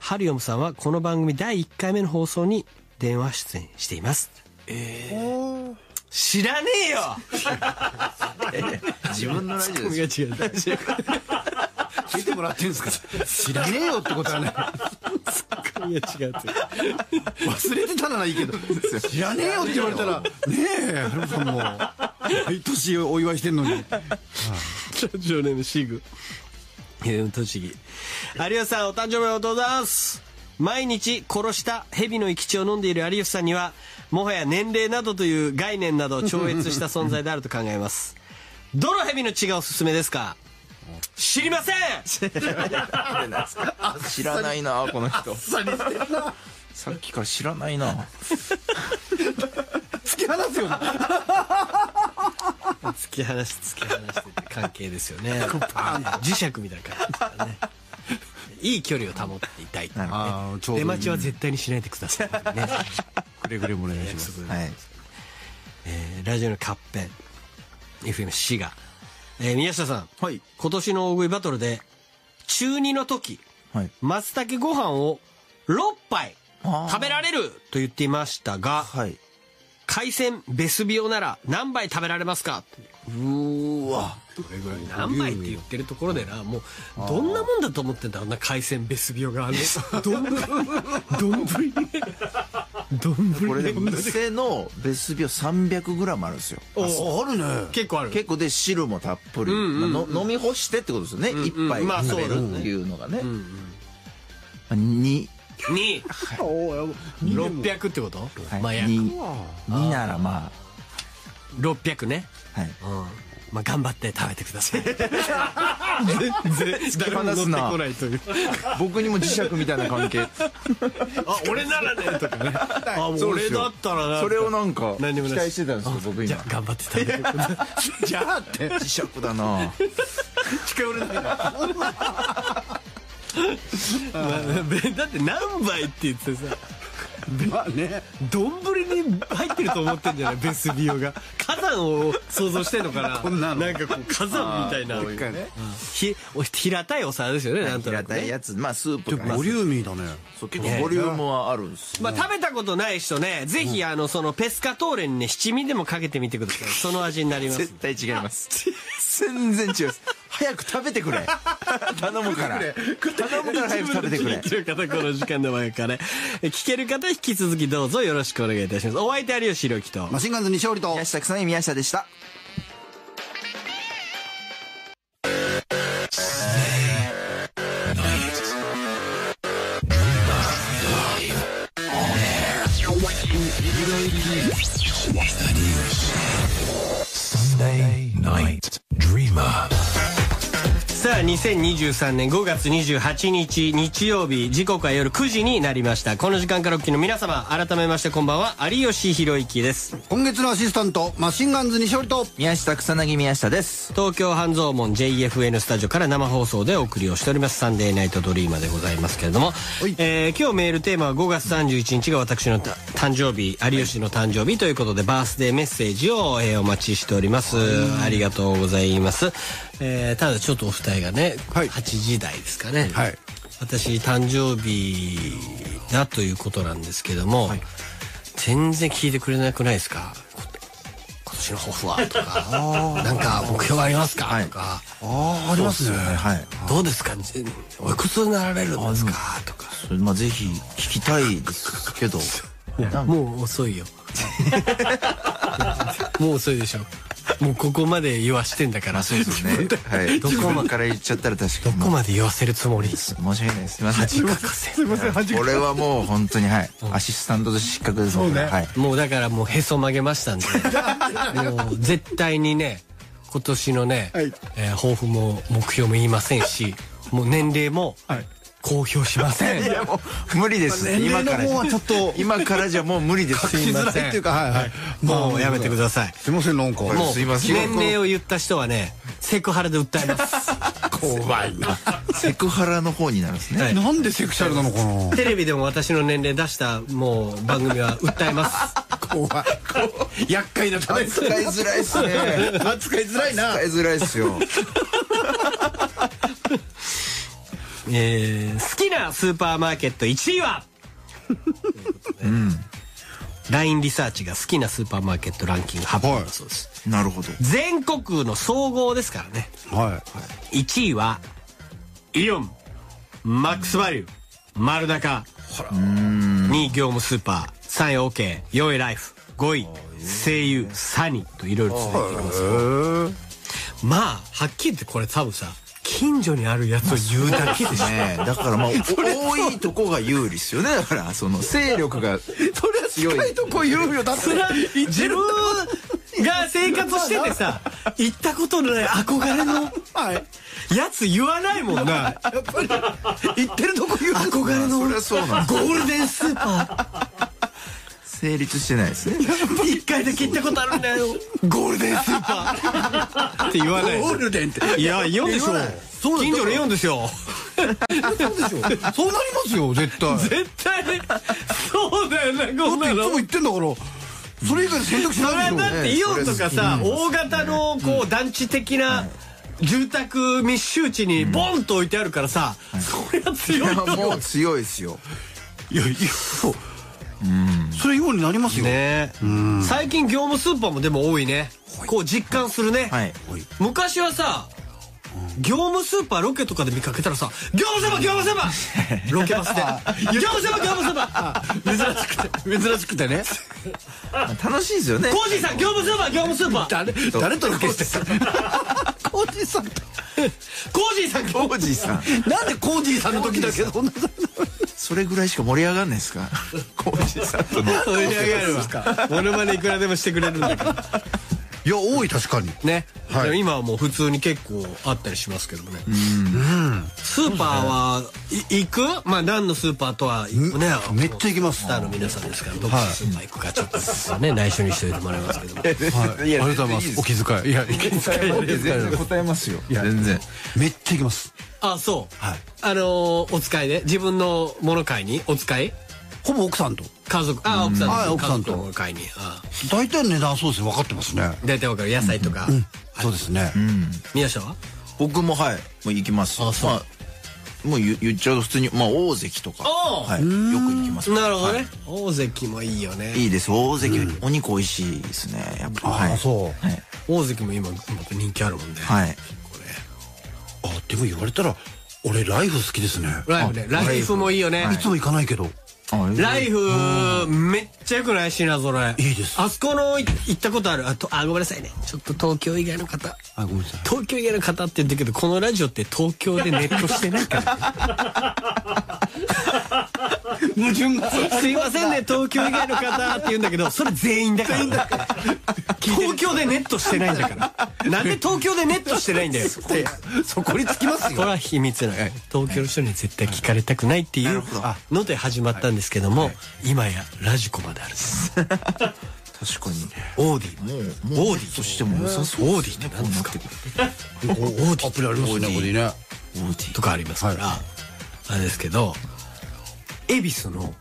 ハリオムさんはこの番組だいいっかいめの放送に電話出演しています。えー、知らねえよ。自分のラジオです。聞いてもらってるんですから。知らねえよってことはね、いや違う、忘れてたならいいけど、知らねえよって言われたらねえ、ハリオムさんも毎年お祝いしてんのに。ラジオネームシグ。有吉さん、お誕生日おめでとうございます。毎日殺した蛇の生き血を飲んでいる有吉さんには、もはや年齢などという概念などを超越した存在であると考えます。どの蛇の血がおすすめですか？知りません。知らないな、この人。さっきから知らないな。突き放すよ。突き放し突き放してって関係ですよね。磁石みたいな感じだね。いい距離を保っていたい。出待ちは絶対にしないでくださいね。くれぐれもお願いします。ラジオのカッペン エフエム 滋賀。宮下さん、今年の大食いバトルで中にの時、松茸ご飯をろっぱい食べられると言っていましたが、海鮮ベスビオなら何杯食べられますか？うーわ、どれぐらい、何杯って言ってるところでな、もうどんなもんだと思ってんだろうな、海鮮ベスビオが。あのどんぶりどんぶりね、どんぶりね。これで店のベスビオ さんびゃくグラム あるんですよ。あるね、結構ある。結構で、汁もたっぷり、飲み干してってことですよね。いっぱい食べるっていうのがね。にに ろっぴゃくってこと？まあにならまあろっぴゃくね。はい。まあ、頑張って食べてください。全然誰も乗ってこないという。僕にも磁石みたいな関係。あ、俺ならねとかね。あ、俺だったらな。それをなんか期待してたんですよ僕今。じゃあ頑張って食べてください。じゃあって磁石だな。近寄れないな。だって何杯って言ってさ。まあね、丼に入ってると思ってんじゃない。ベスビオが火山を想像してんのかな。こんなのなんかこう火山みたいな平たいお皿ですよね。平たいやつ、まあスープボリューミーだね。結構ボリュームはあるんです。食べたことない人ね、ぜひそのペスカトーレにね七味でもかけてみてください。その味になります。絶対違います。全然違います。早く食べてくれ。頼むから頼むから早く食べてくれ。この時間の前から聞ける方引き続きどうぞよろしくお願いいたします。お相手有吉弘行とマシンガンズ西堀と宮下草薙宮下でした。さあにせんにじゅうさんねんごがつにじゅうはちにち日曜日、時刻は夜くじになりました。この時間からお聞きの皆様、改めましてこんばんは、有吉弘行です。今月のアシスタントマシンガンズ西堀と宮下草薙宮下です。東京半蔵門 ジェイエフエヌ スタジオから生放送でお送りをしておりますサンデーナイトドリーマーでございますけれども、えー、今日メールテーマはごがつさんじゅういちにちが私の誕生日、有吉の誕生日ということで、バースデーメッセージを、えー、お待ちしております。ありがとうございます。えー、ただちょっとお二人がね、はい、はちじ台ですかね、はい、私誕生日だということなんですけども、はい、全然聞いてくれなくないですか。今年の抱負はとかなんか目標ありますか、はい、とか。ああ、ありますね。はい、どうですか、おいくつになられるんですかとか。それ、まあ、ぜひ聞きたいですけどもう遅いよ。もう遅いでしょ。もうここまで言わしてんだから。そうですね。はい。どこまでから言っちゃったら確かに。どこまで言わせるつもり。申し訳ないです。すみません。恥かかせ。すみません。恥かかせ。これはもう本当にはい。アシスタントと失格ですもんね。はい。もうだからもうへそ曲げましたんで。もう絶対にね、今年のね、抱負も目標も言いませんし、もう年齢も。はい。公表しません。いやもう無理です。今からちょっと今からじゃもう無理です。すいません。っていうか、はいはい。もうやめてください。すいませんなんか。もう年齢を言った人はね、セクハラで訴えます。怖いな。セクハラの方になるんですね。なんでセクシャルなのかな。テレビでも私の年齢出したもう番組は訴えます。怖い。厄介な扱いづらいですね。扱いづらいな。扱いづらいですよ。えー、好きなスーパーマーケットいちいはライン リサーチが好きなスーパーマーケットランキング発表だそうです。なるほど。全国の総合ですからね。はい、いちいはイオン、マックスバリュー、丸高、にい業務スーパー、さんいオーケー、よんいライフ、ごい西友、サニーといろいろ続いていきます。まあはっきり言ってこれ多分さ近所にあるやつを言うだけですね。だからまあ多いとこが有利ですよね。だからその勢力が強い。近いとこ有利よ。だって自分が生活しててさ行ったことのない憧れのやつ言わないもんな。やっぱり行ってるとこ言う。憧れのゴールデンスーパー成立してないですね。一回だけ行ったことあるんだよ。ゴールデンスーパーって言わない。ゴールデンっていやイオンでしょ。近所のイオンですよ。そうでしょ。そうなりますよ絶対。絶対そうだよね。こんなのいつも言ってんだからそれ以外選択肢ないでしょ。だってイオンとかさ大型のこう団地的な住宅密集地にボンと置いてあるからさ、それは強いと思う。もう強いですよ。いやいやそう。それようになりますよね。最近業務スーパーもでも多いね。こう実感するね。昔はさ業務スーパーロケとかで見かけたらさ「業務スーパー業務スーパー!」ロケバスで「業務スーパー業務スーパー!」珍しくて珍しくてね楽しいですよね。コージーさん業務スーパー業務スーパー誰とロケしてた。コージーさんコージーさんコージーさんなんでコージーさんの時だけどそれぐらいしか盛り上がんないですか。コージーさんとの盛り上がるわ。モノマネいくらでもしてくれるんだけどいや多い、確かにね、はい、今はもう普通に結構あったりしますけどね。うん、スーパーは行く、まあ何のスーパーとはね、めっちゃ行きます。スターの皆さんですから、どこのスーパー行くかちょっとね内緒にしておいてもらいますけども、ありがとうございます。お気遣い、いやお気遣いで全然答えますよ。いや全然めっちゃ行きます。あ、そう、あのお使いで自分のもの買いにお使い、ほぼ奥さんと家族、あ、奥さんと、はい、奥さんと買いに、大体値段そうですね、分かってますね、大体分かる、野菜とか、そうですね。宮下は？僕もはい、もう行きます。あ、そう、もう言っちゃうと普通に、まあ大関とか、はい、よく行きます。なるほどね、大関もいいよね。いいです、大関、お肉美味しいですね、やっぱり。あ、そう、大関も今人気あるもんね。はい、これ、あ、でも言われたら俺ライフ好きですね。ライフね、ライフもいいよね。いつも行かないけどライフめっちゃよくない、品揃えいいです。あそこの行ったことある、あと、あ、ごめんなさいね、ちょっと東京以外の方、あ、ごめんなさい、東京以外の方って言ってるけど、このラジオって東京でネットしてないから矛盾がすいませんね、東京以外の方って言うんだけど、それ全員だから、東京でネットしてないんだから、なんで東京でネットしてないんだよって、そこにつきますよ。これは秘密なの、東京の人に絶対聞かれたくないっていうので始まったんですけども、今やラジコまであるんです。確かにオーディ、オーディとしても良さそう。オーディって何ですか？オーディアプリありますね、オーディね、オーディとかありますから、あれですけど、恵比寿の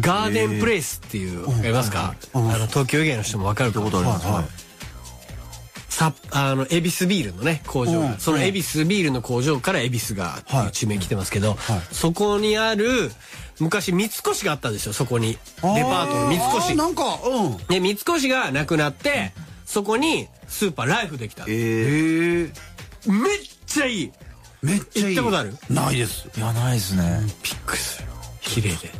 ガーデンプレイスっていう、わかりますか？あの東京以外の人もわかると思うんですけど、さ、あの恵比寿ビールのね工場、その恵比寿ビールの工場から恵比寿がっていう地名来てますけど、そこにある、昔三越があったんですよ、そこに、デパートの三越、なんか、うん、で三越がなくなってそこにスーパーライフできた。へえ、めっちゃいい、めっちゃいい。行ったことある？ないです。いや、ないですね。びっくりする、綺麗で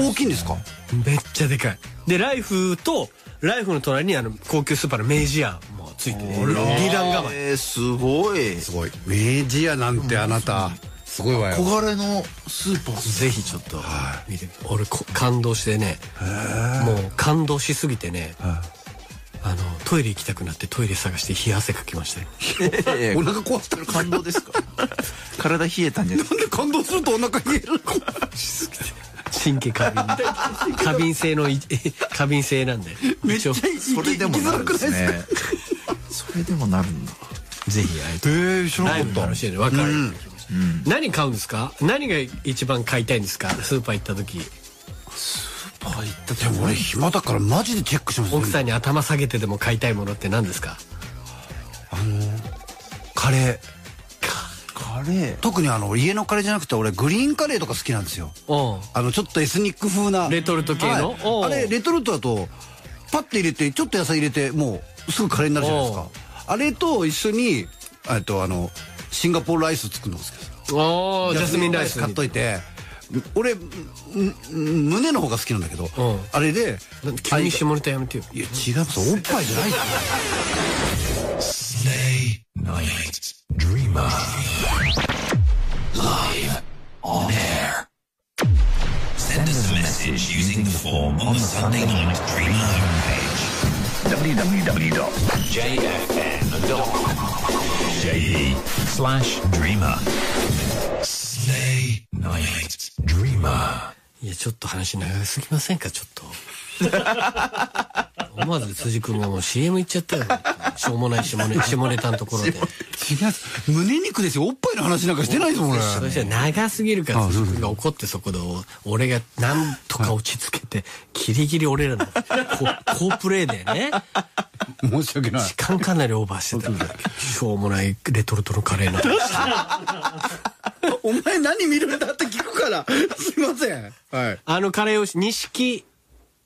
大きいんですか？めっちゃでかい。でライフとライフの隣にあの高級スーパーの明治屋もついてね、二段構え、すごい、すごい、明治屋なんてあなたすごいわよ。憧れのスーパー、ぜひちょっと見て。俺感動してね、もう感動しすぎてね、あのトイレ行きたくなってトイレ探して冷や汗かきましたよ。お腹壊したら感動ですか？体冷えたんじゃないですか？なんで感動するとお腹冷えるの？しすぎて神経過敏、過敏性の過敏性なんで、めっちゃそれでもなるんですね。それでもなるんだ。ぜひあえてライブの話で分かる。何買うんですか？何が一番買いたいんですか？スーパー行った時。スーパー行った時、でも俺暇だからマジでチェックします。奥さんに頭下げてでも買いたいものって何ですか？あのカレー。カレー、特にあの家のカレーじゃなくて、俺グリーンカレーとか好きなんですよ。あのちょっとエスニック風なレトルト系の、はい、あれレトルトだとパッて入れてちょっと野菜入れてもうすぐカレーになるじゃないですか。あれと一緒にえっとあのシンガポールライス作るのが好きです。ああ、ジャスミンライス買っといて、俺胸の方が好きなんだけど、あれで急に下ネタやめてよ。いや違う、おっぱいじゃないですよ。Dreamer Live on air. Send us a message using the form on the Sunday Night Dreamer homepage. w w w dot j f n dot j e slash dreamer. Sunday Night Dreamer. いやちょっと話長すぎませんか？ちょっと思わず辻君がもう シーエム 行っちゃったよ。しょうもない下ネ下ネタのところで。違う、胸肉ですよ。おっぱいの話なんかしてないぞ俺。そしたら長すぎるから辻君が怒って、そこで俺がなんとか落ち着けて、ギリギリ俺らの好プレーでね。申し訳ない。時間かなりオーバーしてたんだけど。しょうもないレトルトのカレーの話。お前何見るんだって聞くから。すいません。はい。あのカレーを錦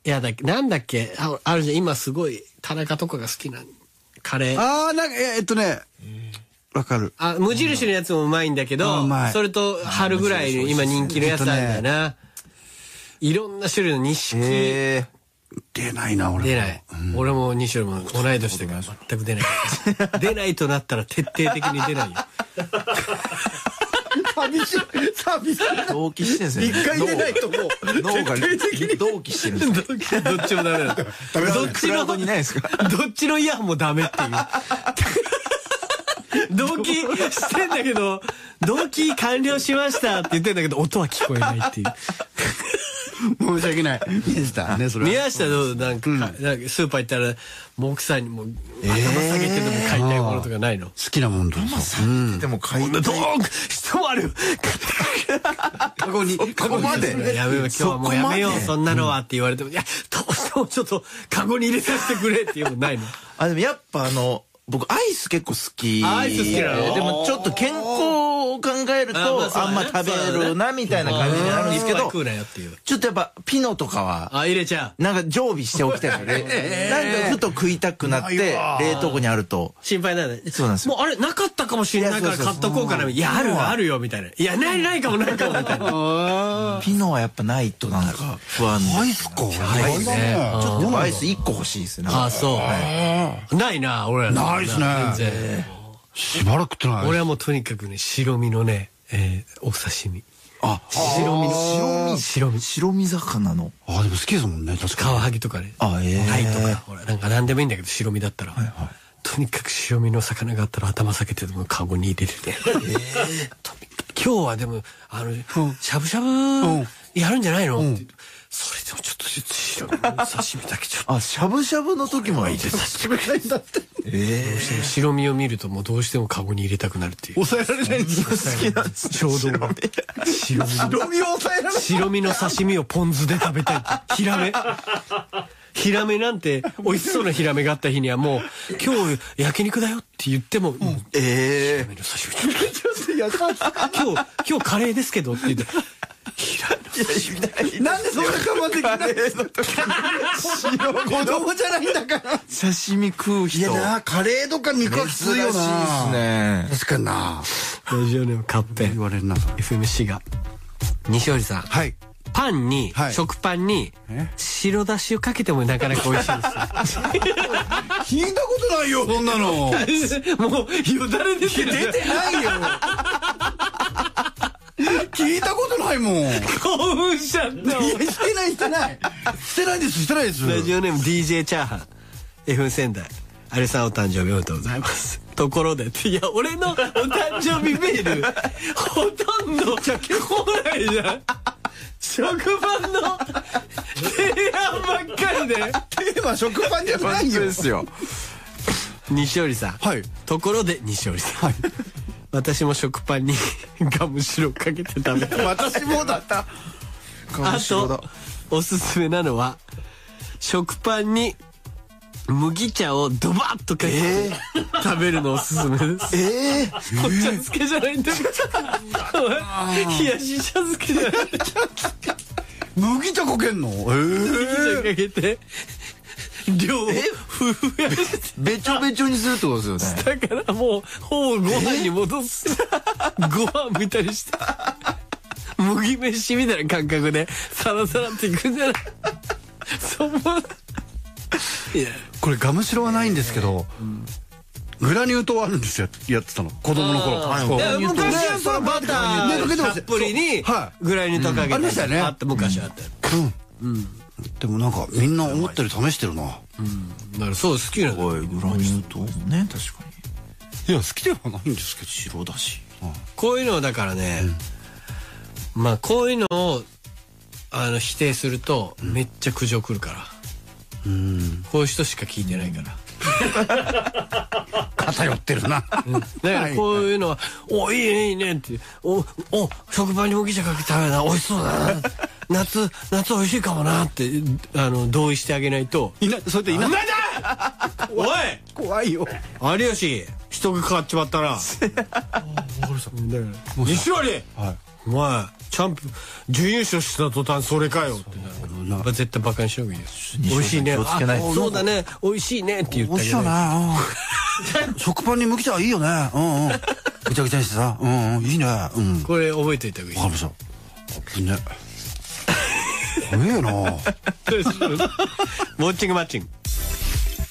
やだっけ、なんだっけ、あ、あるじゃん、今すごい田中とかが好きなカレー。ああ、なんかえっとね、わかる。あ、無印のやつもうまいんだけど、それと春ぐらいの今人気のやつなんだよな。いろんな種類の錦。出ないな俺。出ない。俺もに種類も同い年だから全く出ない。出ないとなったら徹底的に出ないよ。寂しい、寂しい。同期してるんですね。一回出ないとこう脳が同期してるんですよ。どっちもダメだ。どっちのにないですか。どっちのイヤホンもダメっていう。同期してんだけど、同期完了しましたって言ってんだけど、音は聞こえないっていう。申し訳ない。宮下ね、それは。宮下どう、なんか、なんかスーパー行ったら、もう奥さんにも、頭下げてでも買いたいものとかないの？好きなもんだ。頭下げてでも買いたい。どうしてもある。カゴに、カゴまで。やめよう、今日はもうやめよう、そんなのはって言われても、いや、どうしてもちょっと、カゴに入れさせてくれっていうのないの？あ、でもやっぱあの、僕アイス結構好き。アイス好きなの？でもちょっと健康、考えるとあんま食べるなみたいな感じになるんですけど、ちょっとやっぱピノとかは入れちゃう、なんか常備しておきたいので、なんかふと食いたくなって冷凍庫にあると心配なので、そうなんですよ。もうあれなかったかもしれないから買っとこうかな、いやあるあるよみたいな、いやないないかもないかもみたいな。ピノはやっぱないとなんか不安です。アイスか。アイスね。ちょっとアイス一個欲しいですね。ああそう。ないな俺。ないですね。しばらくってない。俺はもうとにかくね、白身のね、えー、お刺身。あ、白身の。白身。白身。白身魚の。あ、でも好きですもんね、確かに。カワハギとかね。あ、ええー。タイとか、ほら、なんか何でもいいんだけど、白身だったら。はいはい。とにかく白身の魚があったら頭下げて、カゴに入れるね。ええ。今日はでも、あの、しゃぶしゃぶやるんじゃないの？それでもちょっと白身の刺身だけちょっと。あ、しゃぶしゃぶの時もいいです。刺身がいいんだって。ええ。どうしても白身を見るともうどうしてもカゴに入れたくなるっていう。抑えられない自分好きなんです。ちょうど白身。白身を抑えられない。白身の刺身をポン酢で食べたい。ヒラメ。ヒラメなんて美味しそうなヒラメがあった日にはもう今日焼肉だよって言っても、ええ。今日今日カレーですけどって言って。なんでそんな我慢できないの？子供じゃないんだから。刺身食う人。いやな、カレーとか肉はきついよな。確かにな。ラジオネームカッペン。言われるな。エフエムシー が。西堀さん。はい。パンに、食パンに、白だしをかけてもなかなか美味しいです。聞いたことないよ、そんなの。もう、よだれ出てないよ。聞いたことないもん。興奮しちゃった。してないしてないしてないですしてないです。ラジオネーム ディージェー チャーハン エフエム 仙台あれさんお誕生日おめでとうございます。ところでいや俺のお誕生日メールほとんど来ないじゃん。食パンの提案ばっかりで。テーマ食パンじゃないよ。ですよ。西織さん。はい。ところで西織さん。はい。私も食パンにガムシロかけて食べた。私もだった。あとおすすめなのは食パンに麦茶をドバッとかけて食べるのおすすめです。ええ。お茶漬けじゃないんだから。冷やし茶漬けじゃない。麦茶かけんの？麦茶かけて。量を増やしてべちょべちょにするってことですよね。だからもう頬をご飯に戻す、ご飯見たりして麦飯みたいな感覚でサラサラっていくんじゃない？そんな。これガムシロはないんですけど、グラニュー糖はあるんですよ。やってたの子供の頃。昔はそのバターたっぷりにグラニュー糖かけてありましたよね。あった昔あった。うんうん。でもなんかみんな思ったより試してるな。うん、だからそう好きなの。グラニュー糖ね、確かに。いや好きではないんですけど白だし。こういうのだからね、まあこういうのをあの否定するとめっちゃ苦情くるから。うん。こういう人しか聞いてないから。偏ってるな。だからこういうのはおいいねいいねっておお職場に麦茶かけて食べるな美味しそうだな。夏、夏美味しいかもなって、あの、同意してあげないと。いな、それっていな。お前だ！おい！怖いよ。有吉、人が変わっちまったな。西割！お前、チャンプ、準優勝した途端それかよってなる。絶対バカにしようがいいです。美味しいね。そうだね、美味しいねって言ってあげない。食パンに麦茶はいいよね。うんうん。ぐちゃぐちゃにしてさ。うんうん、いいね。うん。これ覚えておいた方がいい。わかりました。いいね。怖えな。ウォッチングマッチング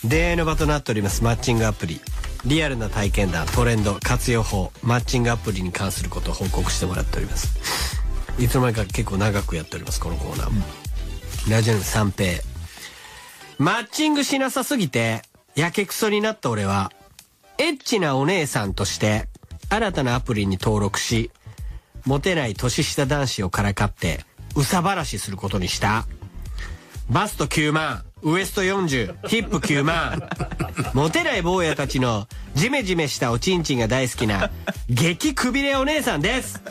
ディーエヌ バとなっておりますマッチングアプリリアルな体験談、トレンド、活用法、マッチングアプリに関することを報告してもらっております。いつの間にか結構長くやっております、このコーナーも。うん、ラジオネーム三平。マッチングしなさすぎてやけくそになった俺は、エッチなお姉さんとして新たなアプリに登録し、モテない年下男子をからかってうさばらしすることにした。バストきゅうまん、ウエストよんじゅう、ヒップきゅうまん。モテない坊やたちのジメジメしたおちんちんが大好きな激くびれお姉さんです。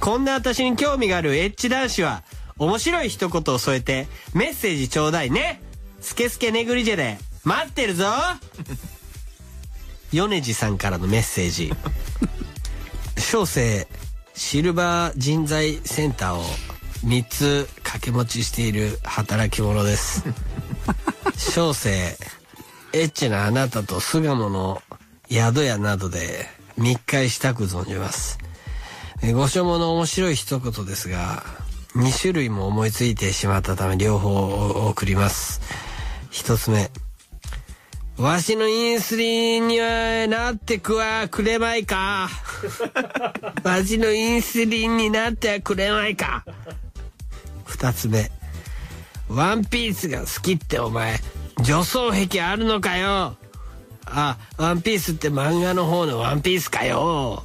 こんな私に興味があるエッチ男子は面白い一言を添えてメッセージちょうだいね。スケスケネグリジェで待ってるぞ。米次さんからのメッセージ。小生シルバー人材センターをみっつ掛け持ちしている働き者です。小生エッチなあなたと巣鴨の宿屋などで密会したく存じます。ご所望の面白い一言ですが、にしゅるいも思いついてしまったため両方を送ります。ひとつめ、わしのインスリンにはなってくはくれまいか。わしのインスリンになってはくれまいか。ふたつめ、ワンピースが好きってお前女装癖あるのかよ。あ、ワンピースって漫画の方のワンピースかよ。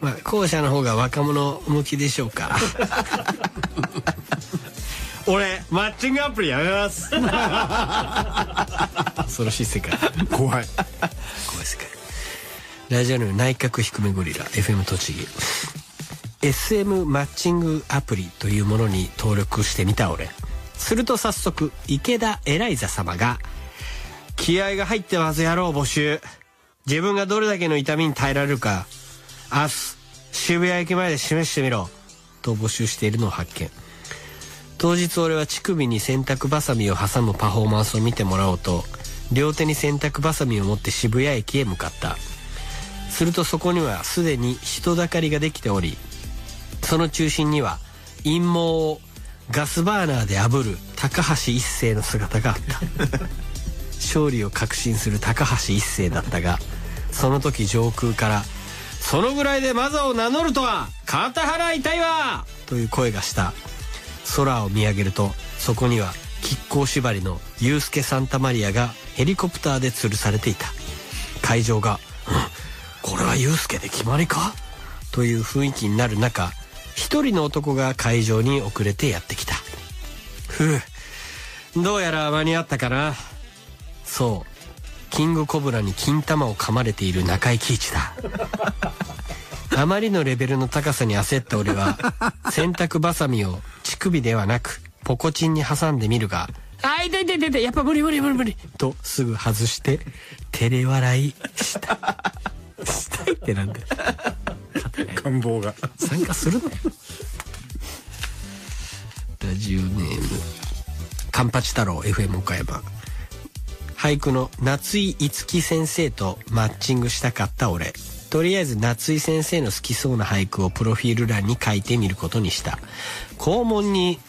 まあ後者の方が若者向きでしょうか。俺マッチングアプリやめます。恐ろしい世界。怖い怖い世界。ラジオネーム内閣低めゴリラ。 エフエム 栃木。 エスエム マッチングアプリというものに登録してみた俺。すると早速池田エライザ様が「気合が入ってます野郎募集、自分がどれだけの痛みに耐えられるか明日渋谷駅前で示してみろ」と募集しているのを発見。当日俺は乳首に洗濯バサミを挟むパフォーマンスを見てもらおうと両手に洗濯バサミを持って渋谷駅へ向かった。するとそこにはすでに人だかりができており、その中心には陰毛をガスバーナーで炙る高橋一生の姿があった。勝利を確信する高橋一生だったが、その時上空から「そのぐらいでマザを名乗るとは片腹痛いわ!」という声がした。空を見上げるとそこには亀甲縛りのユースケ・サンタマリアがヘリコプターで吊るされていた。会場が「うん、これはユースケで決まりか?」という雰囲気になる中、一人の男が会場に遅れてやってきた。ふう、どうやら間に合ったかな。そう、キングコブラに金玉を噛まれている中井貴一だ。あまりのレベルの高さに焦った俺は洗濯バサミを乳首ではなくポコチンに挟んでみるが、あい痛い痛い痛い、やっぱ無理無理無理無理とすぐ外して照れ笑いした。したいってなんだよ。願望が参加するの。ラジオネームカンパチ太郎。 エフエム 岡山。俳句の夏井いつき先生とマッチングしたかった俺。とりあえず夏井先生の好きそうな俳句をプロフィール欄に書いてみることにした。肛門に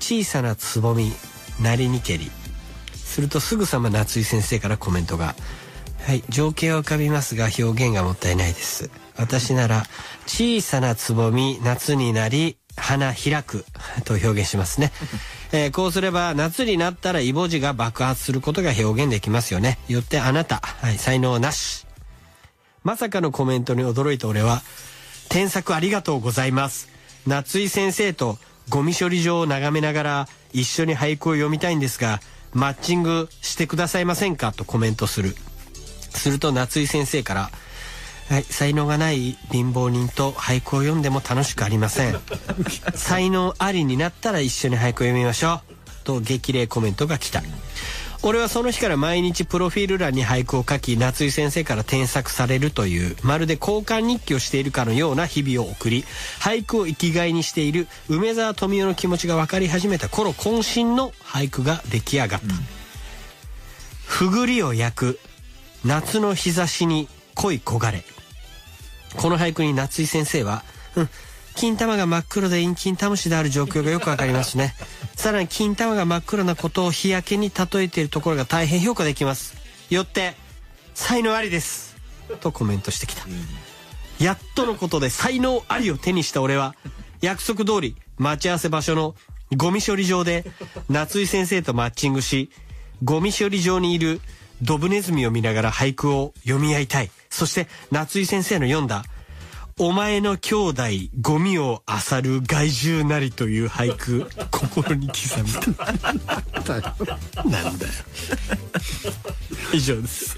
小さなつぼみなりにけり。するとすぐさま夏井先生からコメントが「はい、情景は浮かびますが表現がもったいないです。私なら小さなつぼみ夏になり花開くと表現しますね。えー、こうすれば夏になったらイボ痔が爆発することが表現できますよね。よってあなた、はい、才能なし」。まさかのコメントに驚いた俺は「添削ありがとうございます。夏井先生とゴミ処理場を眺めながら一緒に俳句を読みたいんですがマッチングしてくださいませんか」とコメントする。すると夏井先生から「はい、才能がない貧乏人と俳句を読んでも楽しくありません。才能ありになったら一緒に俳句を読みましょう」と激励コメントが来た。俺はその日から毎日プロフィール欄に俳句を書き、夏井先生から添削されるという、まるで交換日記をしているかのような日々を送り、俳句を生きがいにしている梅沢富美男の気持ちが分かり始めた頃、渾身の俳句が出来上がった。うん、ふぐりを焼く夏の日差しに恋焦がれ。この俳句に夏井先生は「うん、金玉が真っ黒で陰金玉子である状況がよくわかりますね。さらに金玉が真っ黒なことを日焼けに例えているところが大変評価できます。よって才能ありですとコメントしてきた。やっとのことで才能ありを手にした俺は約束通り待ち合わせ場所のゴミ処理場で夏井先生とマッチングし、ゴミ処理場にいるドブネズミを見ながら俳句を読み合いたい。そして夏井先生の読んだ「お前の兄弟ゴミを漁る害獣なり」という俳句心に刻みたなんだよ。以上です。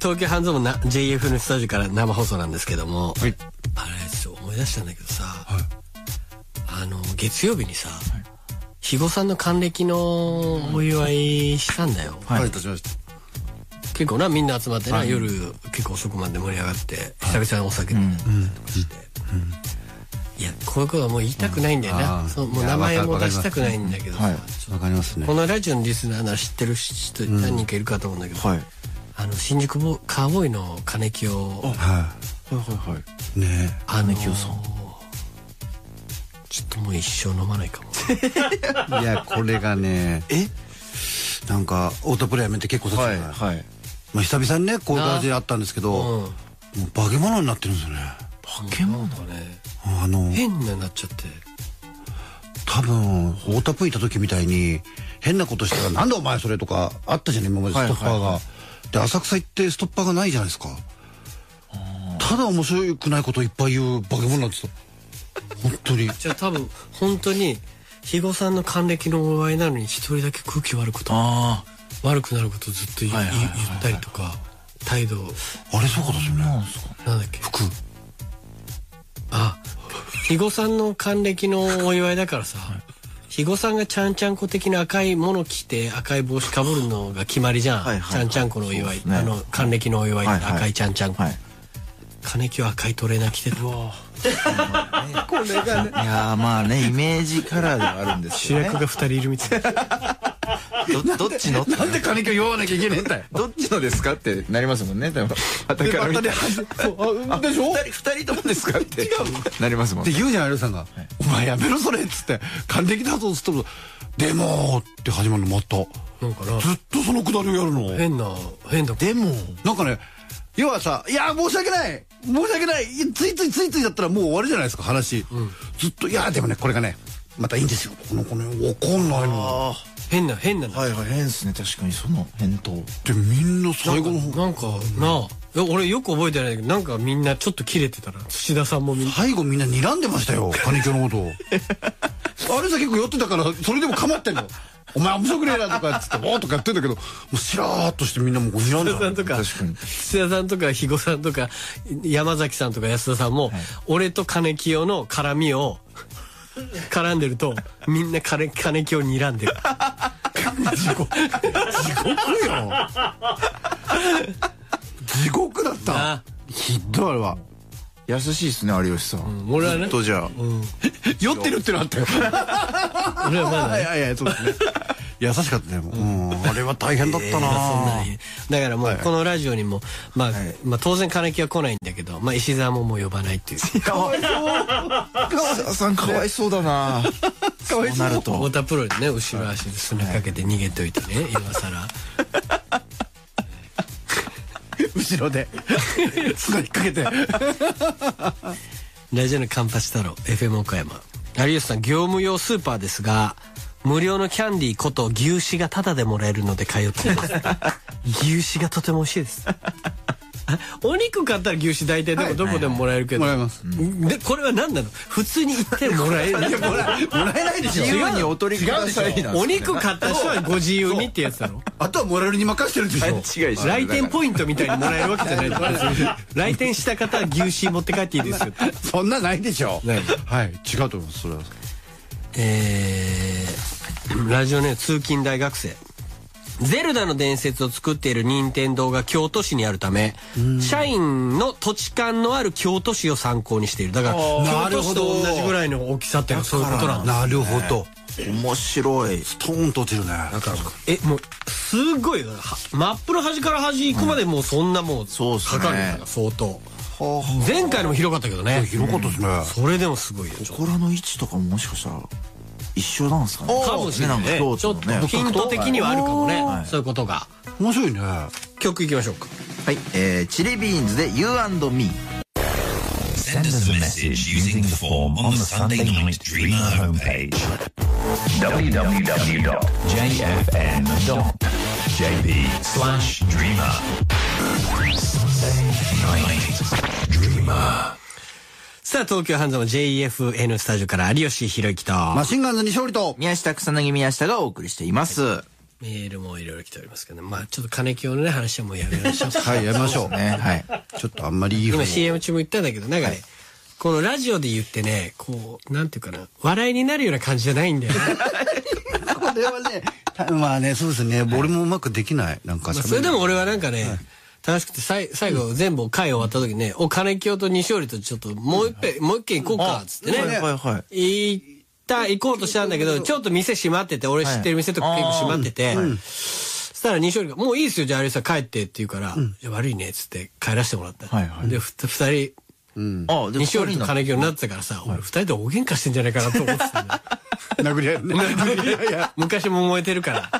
東京半蔵門な ジェイエフ のスタジオから生放送なんですけども、はい、あれちょっと思い出したんだけどさ、はい、あの月曜日にさ、はい、肥後さんの還暦のお祝いしたんだよ。はい、結構なみんな集まってな、はい、夜結構遅くまで盛り上がって、はい、久々にお酒飲んだりとかして、うんうんうん、いやこういうことはもう言いたくないんだよな、うん、そうもう名前も出したくないんだけどさ、わかりますね。このラジオのリスナーなら知ってる人何人かいるかと思うんだけど、うん、はい、あの新宿ボカウボーイの金清、はいはいはいはいね、あの金清さんちょっともう一生飲まないかも。いやこれがねえなんかオートプレイやめて結構経つから、はいはい、まあ久々にねこういう感じであったんですけど、うん、もう化け物になってるんですよね。化け物だね。あの変になっちゃって多分太田プ行った時みたいに変なことしたら「なんだお前それ」とかあったじゃない今までストッパーが、はいはいはい、で浅草行ってストッパーがないじゃないですか。ただ面白くないことをいっぱい言う化け物なんですよ本当に。じゃあ多分本当に肥後さんの還暦のお祝いなのに一人だけ空気悪くとあ悪くなることをずっと 言,、はいはいはいはい、言ったりとか態度あれそうかですよね。なんだっけ服あ肥後さんの還暦のお祝いだからさ、はい、肥後さんがちゃんちゃんこ的な赤いもの着て赤い帽子かぶるのが決まりじゃん、はいはいはい、ちゃんちゃんこのお祝い、ね、あの還暦のお祝いって赤いちゃんちゃんこ、はいはい、金木は赤いトレーナー着てるわこれがねいやまあねイメージカラーではあるんですよね。主役がふたりいるみたいな ど, どっちのなんで金木を酔わなきゃいけないんだよどっちのですかってなりますもんね。でも畑から見たらふたりともですかって違うなりますもんね。で言うじゃん有吉さんが、はい、お前やめろそれっつって還暦だぞっつってでもって始まるのまたなんかなずっとそのくだりをやるの変な変だでもなんかね要はさいや申し訳ない申し訳ないついついついついだったらもう終わりじゃないですか話、うん、ずっといやでもねこれがねまたいいんですよこのこの分かんないの変な変なのはいはい変ですね。確かにその返答でみんな最後の方なんかな、うん、俺よく覚えてないけどなんかみんなちょっとキレてたら土田さんもみんな最後みんな睨んでましたよ金城のことをあれさ結構寄ってたからそれでも構ってんのお前面白くねえなとかっつっておーとかやってんだけどもうしらーっとしてみんなもうこう睨んでる。確かに土屋さんとか肥後さんとか山崎さんとか安田さんも、はい、俺と金清の絡みを絡んでるとみんな金清を睨んでる地獄地獄よ地獄だったひどい。あれは優しいっすね有吉さん、うん、俺はねずっとじゃあ、うん、酔ってるってのあったよ俺はまだねいやいやそうですね優しかったねもう、うん、あれは大変だったな、えー、そんなにだからもうこのラジオにも、まあはい、まあ当然金木は来ないんだけど、まあ、石沢ももう呼ばないっていうかわいそう石沢さんかわいそうだなそうなると太田プロにね後ろ足ですねかけて逃げといてね、はい、今さら後ろでつなぎかけてラジオのカンパチ太郎 エフエム 岡山有吉さん業務用スーパーですが無料のキャンディーこと牛脂がタダでもらえるので通っています牛脂がとても美味しいですお肉買ったら牛脂大体でもどこでももらえるけど、はいはいはい、もらえます、うん、でこれは何なの普通に行ってもらえるもらえないでしょ自由にお取りくださいなんです、ね、お肉買った人はご自由にってやつだろあとはモラルに任せてるでしょ。違い来店ポイントみたいにもらえるわけじゃない来店した方は牛脂持って帰っていいですよそんなないでしょ、ね、はい違うと思いますそれは。えー、ラジオネーム通勤大学生ゼルダの伝説を作っている任天堂が京都市にあるため社員の土地勘のある京都市を参考にしている。だから京都市と同じぐらいの大きさってそういうことなんですね。なるほど面白い。ストーンと落ちるね。なんかえもうすごいマップの端から端行くまでもうそんなもうかかるから相当。前回のも広かったけどね。広かったですね。それでもすごいよ。心の位置とかももしかしたら一緒なんですかね。かもしれないね。ちょっとヒント的にはあるかもね。そういうことが面白いね。曲いきましょうか。はい、チリビーンズで You and Me。Send us a message using the form on the Sunday Night Dreamer homepage ダブリューダブリューダブリュードットジェイエフエヌドットジェイピースラッシュドリーマー Sunday Night Dreamer。 さあ東京ハンズの ジェイエフエヌ スタジオから有吉弘行とマシンガンズ西堀と宮下草薙宮下がお送りしています。メールもいろいろ来ておりますけどね。まあちょっと金清のね話はもうやめましょう。はい、やめましょうね。はいちょっとあんまりいい今 シーエム 中も言ったんだけどなんかね、はい、このラジオで言ってねこうなんていうかな笑いになるような感じじゃないんだよね。これはねまあねそうですね、はい、俺もうまくできないなんかそれでも俺はなんかね、はい、楽しくてさい最後全部回終わった時ね、うん、お金清と西織とちょっともう一杯、うん、もう一軒行こうかっつってね、はいはいはい、い行こうとしたんだけどちょっと店閉まってて俺知ってる店とか結構閉まってて、そしたら西織が「もういいですよじゃあ有吉さん帰って」って言うから「悪いね」っつって帰らせてもらった。でふたり西織と金城になってたからさ俺ふたりで大喧嘩してんじゃないかなと思ってたんだよ。殴り合いね。昔も揉めてるから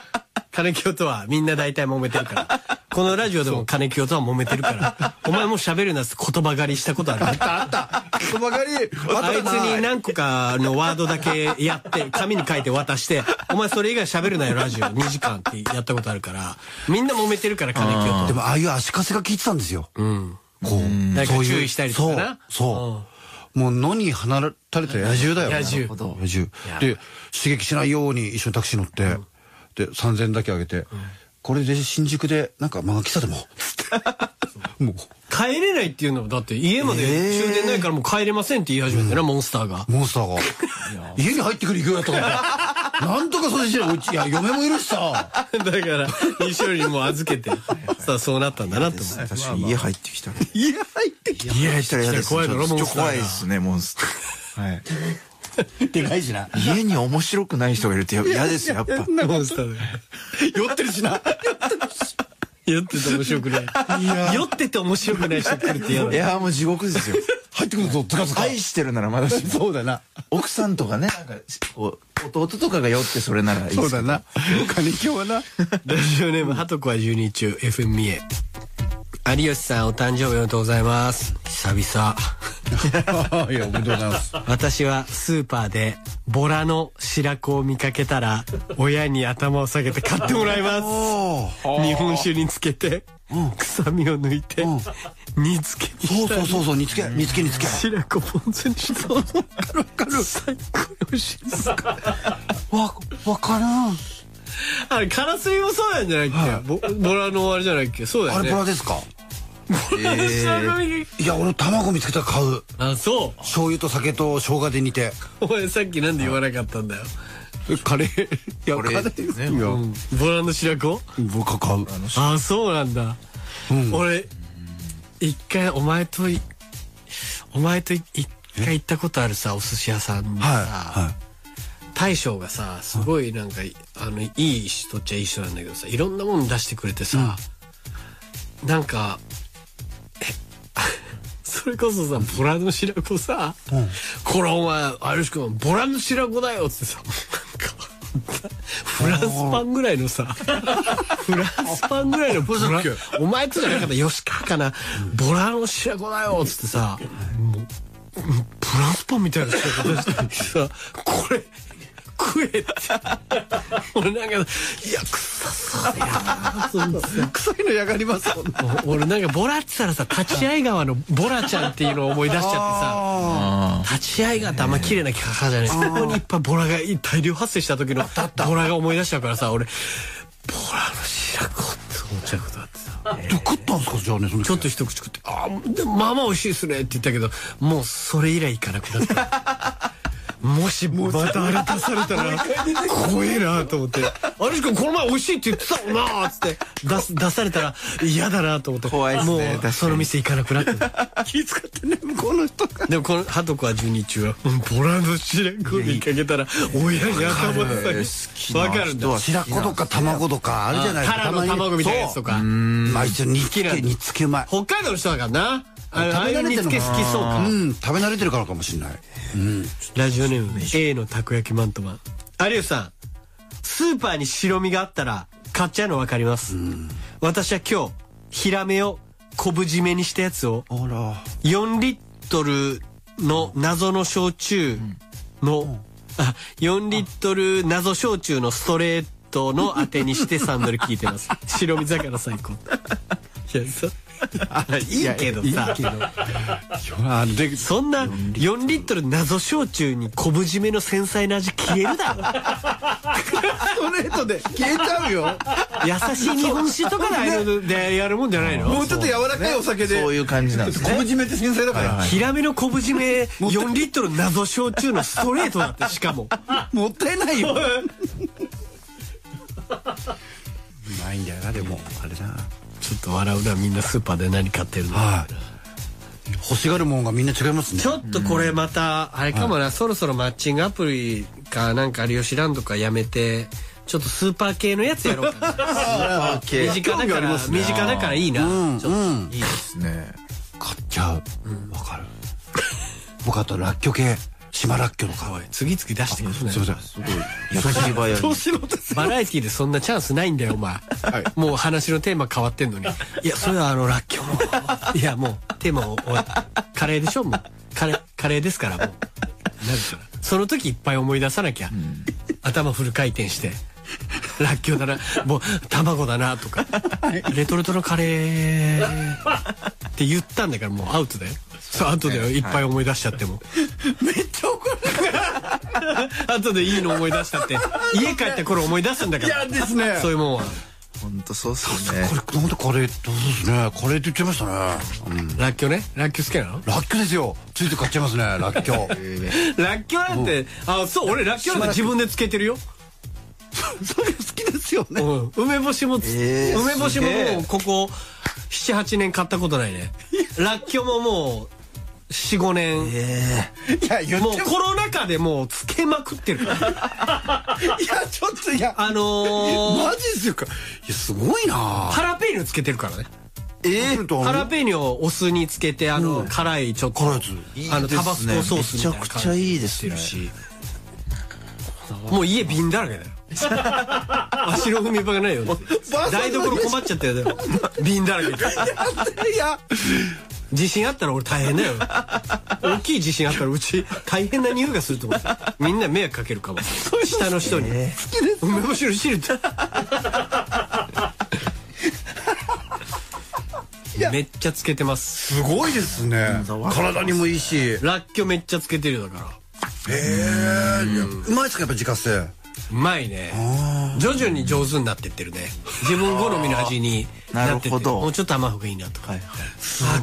金城とはみんな大体揉めてるからこのラジオでも金城とは揉めてるからお前も喋るなって言葉狩りしたことある。あったあった言葉狩り。あいつに何個かのワードだけやって紙に書いて渡してお前それ以外喋るなよラジオにじかんってやったことあるからみんな揉めてるから金城と。でもああいう足かせが効いてたんですよ。うんこう誰か注意したりとかな。そうもう野に放たれた野獣だよ。野獣野獣で刺激しないように一緒にタクシー乗ってでさんぜんえんだけあげてこれで新宿でなんか漫画喫茶でももう帰れないっていうのはだって家まで終電ないからもう帰れませんって言い始めてな、うん、モンスターがモンスターが家に入ってくる勢いだったからなんとかそれしてるうちいや嫁もいるしさだから西寄りにも預けてさあそうなったんだなと思って確かに家入ってきた家入ってきた家入ったら嫌です。怖いからモンスター怖いですねモンスターはいでかいしな家に面白くない人がいるって嫌ですよやっぱモンスター酔ってるしな酔ってるし酔ってて面白くない酔ってて面白くない人来るって嫌だ。いやもう地獄ですよ入ってくるぞズカズカ愛してるならまだしもそうだな奥さんとかね弟とかが酔ってそれならいいそうだな金今日はなラジオネームはとこはじゅうに中 エフエム 三重有吉さんお誕生日おめでとうございます久々いやおめでとうございます。私はスーパーでボラの白子を見かけたら親に頭を下げて買ってもらいます日本酒につけて臭みを抜いて煮つけにしたりそうそうそうそう煮つけ煮つけ煮つけ白子ポン酢にしたわかる最高に美味しいですわからんあれカラスミもそうなんじゃないっけ、はい、ボ, ボラのあれじゃないっけそうだよねあれボラですかいや俺卵見つけたら買う。あそう醤油と酒と生姜で煮てお前さっきなんで言わなかったんだよカレーいやカレーボラの白子僕は買う。あそうなんだ俺一回お前とお前と一回行ったことあるさお寿司屋さんでさ大将がさすごいなんかいい人っちゃいい人なんだけどさいろんなもの出してくれてさなんかそれこそさボラの白子さ「うん、これお前有吉君ボラの白子だよ」っつってさなんかフランスパンぐらいのさフランスパンぐらいのボラお前とじゃなかった吉川かな「ボラの白子だよ」っつってさもうフランスパンみたいな白子出してさこれ。食えって俺なんかいや臭そうやな臭いの嫌がりますもん俺なんかボラってたらさ立会川のボラちゃんっていうのを思い出しちゃってさ立会川ってあんま綺麗な川じゃないそこにいっぱいボラが大量発生した時のボラが思い出しちゃうからさ俺ボラの白子って思っちゃうことあってさ食ったんすかじゃあねちょっと一口食って「ああまあまあ美味しいっすね」って言ったけどもうそれ以来行かなくなった。もしまたあれ出されたら怖えなと思って、有吉君この前美味しいって言ってたもんなっつって出す出されたら嫌だなと思って、怖いですね。もうその店行かなくなって気遣ってね、向こうの人が。でもこのハトコはじゅうに中はボラの白子見かけたら親に頭で分かるんだ。白子とか卵とかあるじゃないですか、タラの卵みたいなやつとか。まあ一応煮つけ煮つけうまい。北海道の人だからな、食べ慣れてるのか、うん、食べ慣れてるからかもしれない。ラジオネーム A のたこ焼きマントマン。有吉さん、スーパーに白身があったら買っちゃうの分かります。私は今日ヒラメを昆布締めにしたやつをよんリットルの謎の焼酎のあよんリットル謎焼酎のストレートの当てにしてサンドル聞いてます。白身魚最高。いやそういいけどさ、そんなよんリットル謎焼酎に昆布締めの繊細な味消えるだろ。ストレートで消えちゃうよ。優しい日本酒とかでやるもんじゃないの。もうちょっと柔らかいお酒で。そういう感じなんですね。昆布締めって繊細だから。ヒラメの昆布締めよんリットル謎焼酎のストレートだって。しかももったいないよ。うまいんだよな。でもあれな、ちょっと笑うな。みんなスーパーで何買ってるの。欲しがるもんがみんな違いますね。ちょっとこれまたあれかもな、そろそろマッチングアプリかなんか有吉ランドかやめて、ちょっとスーパー系のやつやろうかな。スーパー系身近だから、身近だからいいな。ちょっといいですね。買っちゃう。わかる。僕あとラッキョ系、島らっきょの皮次々出してくる。すいません、すごいバラエティーでそんなチャンスないんだよお前。もう話のテーマ変わってんのに。いやそれはあのらっきょの、いやもうテーマを終わった。カレーでしょ、もうカレーカレーですから。もうなるから、その時いっぱい思い出さなきゃ。頭フル回転してらっきょだな、もう卵だなとか、レトルトのカレーって言ったんだから、もうアウトだよ。そう後でいっぱい思い出しちゃってもめっちゃ怒るから。後でいいの思い出したって家帰った頃思い出すんだから。いやですね、そういうもんは本当そうっすね。これなんでカレーってそうですね、カレーって言っちゃいましたね。らっきょね、らっきょ好きなの。らっきょですよ、ついて買っちゃいますね。らっきょらっきょなんて、あそう俺らっきょなんて自分でつけてるよ。それ好きですよね。梅干しも梅干しももうここななはちねん買ったことないね。らっきょももうよんごねん。いやもうコロナ禍でもうつけまくってるから。いやちょっといやあのマジですよか。いやすごいな。ハラペーニョつけてるからね。ええ、ハラペーニョをお酢につけて、あの辛いちょっとあのタバスコソースみたいな。めちゃくちゃいいですね。もう家瓶だらけだよ。足の踏み場がないよ。台所困っちゃってるよ、瓶だらけ。いや地震あったら俺大変だよ。大きい地震あったらうち大変な匂いがすると思う。みんな迷惑かけるかも。下の人に梅干しの汁って。めっちゃつけてます。すごいですね。体にもいいし、らっきょめっちゃつけてるだから。へえ、うまいっすかやっぱ自家製。うまいね。徐々に上手になってってるね。自分好みの味になってって、もうちょっと甘い方がいいなとか、あ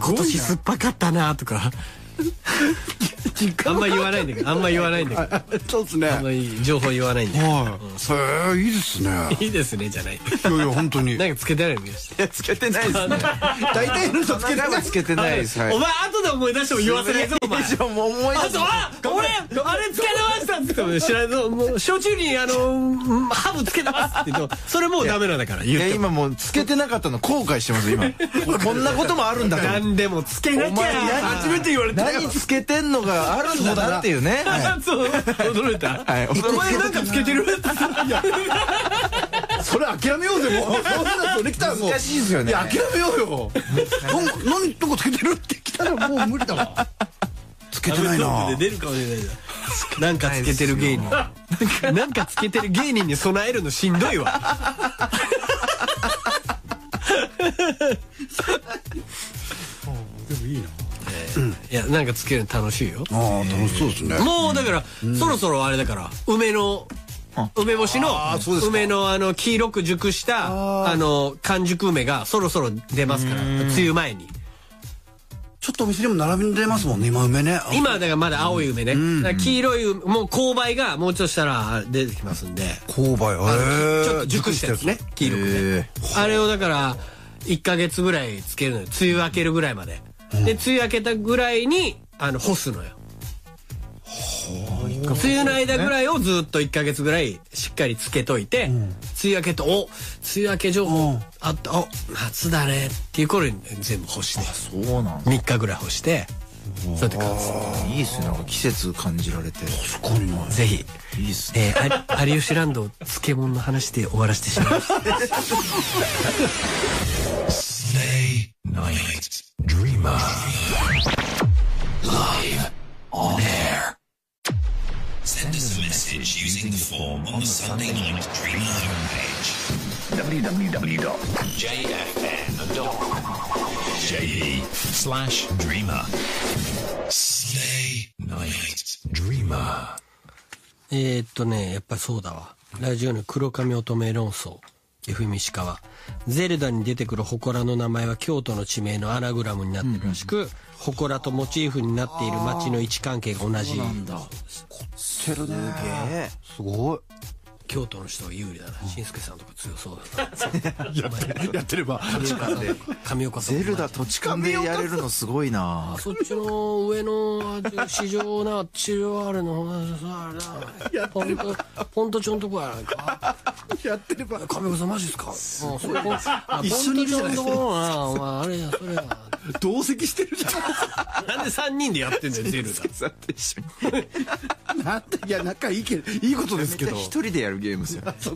今年酸っぱかったなとか。あんま言わないんだけど、あんま言わないんだけど。そうですね、あんまり情報言わないんだけど。はい、いいですね。いいですねじゃない。いやいや本当になんかつけてないの。いやつけてないですね。大体の人つけてない。つけてないです。お前後で思い出しても言わせないぞお前。あとは俺あれつけてましたって言っても知らない。もう焼酎にあのハブつけてますって言うとそれもうダメなんだから。いや今もうつけてなかったの後悔してます今。こんなこともあるんだから。なんでもつけなきゃ。初めて言われた。何つけてんのが。あるんだなっていうね。そう驚いた。お前なんかつけてる。それ諦めようぜもう。そんなのできたらもう難しいですよね。諦めようよ。何どこつけてるってきたらもう無理だわ。つけてないな。出るかもしれないじゃん。なんかつけてる芸人。なんかつけてる芸人に備えるのしんどいわ。でもいいな。いやなんかつけるの楽しいよ。ああ楽しそうですね。もうだからそろそろあれだから、梅の梅干しの梅のあの黄色く熟したあの完熟梅がそろそろ出ますから、梅雨前に。ちょっとお店にも並んでますもんね今梅ね。今だからまだ青い梅ね、うん、だから黄色いもう勾配がもうちょっとしたら出てきますんで、勾配あれちょっと熟したやつね黄色くね、あれをだからいっかげつぐらいつけるのよ、梅雨明けるぐらいまで、うん、で梅雨明けたぐらいにあの干すのよ、梅雨の間ぐらいをずっといっかげつぐらいしっかりつけといて、うん、梅雨明けとお梅雨明け情報、うん、あったお夏だねっていう頃に全部干して、そうなんみっかぐらい干してそうやって感じ。いいっすね、なんか季節感じられて。確かにね。ぜひいいっすね、えー、有吉ランド漬物の話で終わらせてしまいました。Send us a message using the form on the Sunday Night Dreamer homepage ダブリューダブリューダブリュードットジェイエフエヌドットジェイイースラッシュドリーマー Sunday Night Dreamer。 えっとねやっぱそうだわ、ラジオの黒髪乙女論争 エフエム 石川。ゼルダに出てくる祠の名前は京都の地名のアナグラムになってるらしく、うんうん、祠とモチーフになっている町の位置関係が同じ。なんだ凝ってるね。すごい。京都の人は有利だな、しんすけさんとか強そうだなやってれば神岡さんゼルダ土地勘でやれるのすごいな。そっちの上の市場な治療あるのポント町のとこやないか、やってれば神岡さんマジっすか一緒にいるじゃないですか、あれやそれや同席してるじゃん。なんでさんにんでやってんだよゼルダと一緒に。なんでいや仲いいけどいいことですけどひとりでやるゲームですよ。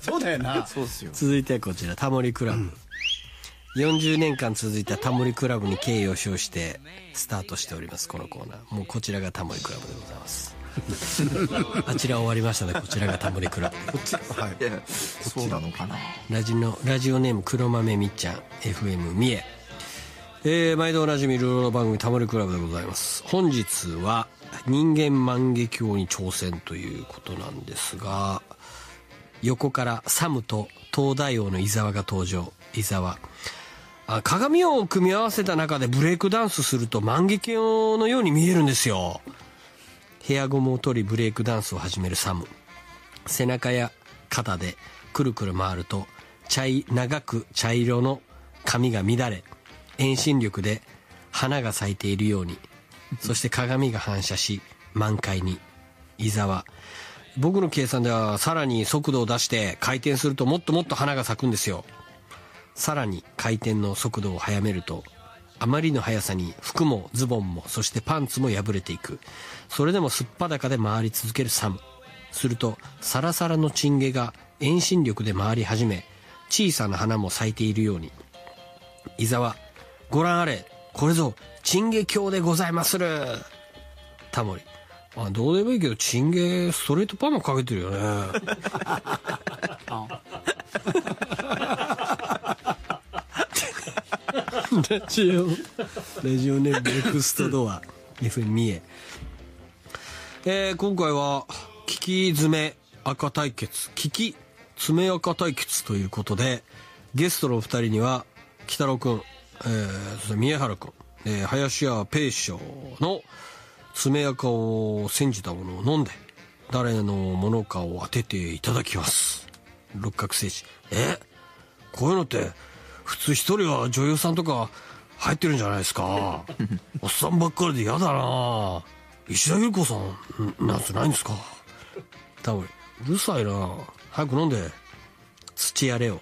そうだよな。そうっすよ。続いてこちらタモリクラブ、うん、よんじゅうねんかん続いたタモリクラブに敬意を表してスタートしておりますこのコーナー。もうこちらがタモリクラブでございますあちら終わりましたね、こちらがタモリクラブこっちは、はい、そうなのかな。ラジのラジオネーム黒豆みっちゃん エフエム 三重、えー、毎度おなじみルロロ番組タモリクラブでございます。本日は人間万華鏡に挑戦ということなんですが、横からサムと東大王の伊沢が登場。伊沢、あ、鏡を組み合わせた中でブレイクダンスすると万華鏡のように見えるんですよ。ヘアゴムを取りブレイクダンスを始めるサム、背中や肩でくるくる回ると茶い長く茶色の髪が乱れ、遠心力で花が咲いているように、そして鏡が反射し満開に。伊沢、僕の計算ではさらに速度を出して回転するともっともっと花が咲くんですよ。さらに回転の速度を速めるとあまりの速さに服もズボンもそしてパンツも破れていく。それでもすっぱだかで回り続けるサム、するとサラサラのチンゲが遠心力で回り始め小さな花も咲いているように。伊沢、ご覧あれ、これぞチンゲ鏡でございまする。タモリ、あ、どうでもいいけどチンゲストレートパーマかけてるよねラジオラジオネームネクストドアエフエム 三重、えー、今回はキキ爪赤対決、キキ爪赤対決ということで、ゲストのお二人には北郎くん、えー、そして宮原くん、えー、林家ペイ師匠の爪垢を煎じたものを飲んで誰のものかを当てていただきます。六角精児、えこういうのって普通一人は女優さんとか入ってるんじゃないですかおっさんばっかりで嫌だな、石田ゆり子さんなんてないんですか。タモリ、うるさいな、早く飲んで。土屋レオ、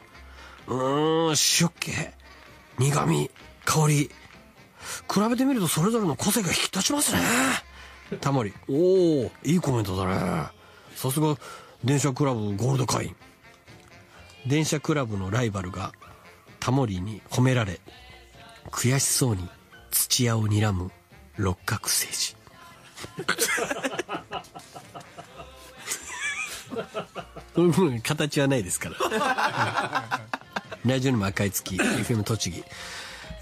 うーん塩っ気苦味香り比べてみるとそれぞれの個性が引き立ちますね。タモリ、おおいいコメントだね、さすが電車クラブゴールド会員。電車クラブのライバルがタモリに褒められ悔しそうに土屋を睨む六角精児形はないですからラジオにも赤い月エフエム 栃木、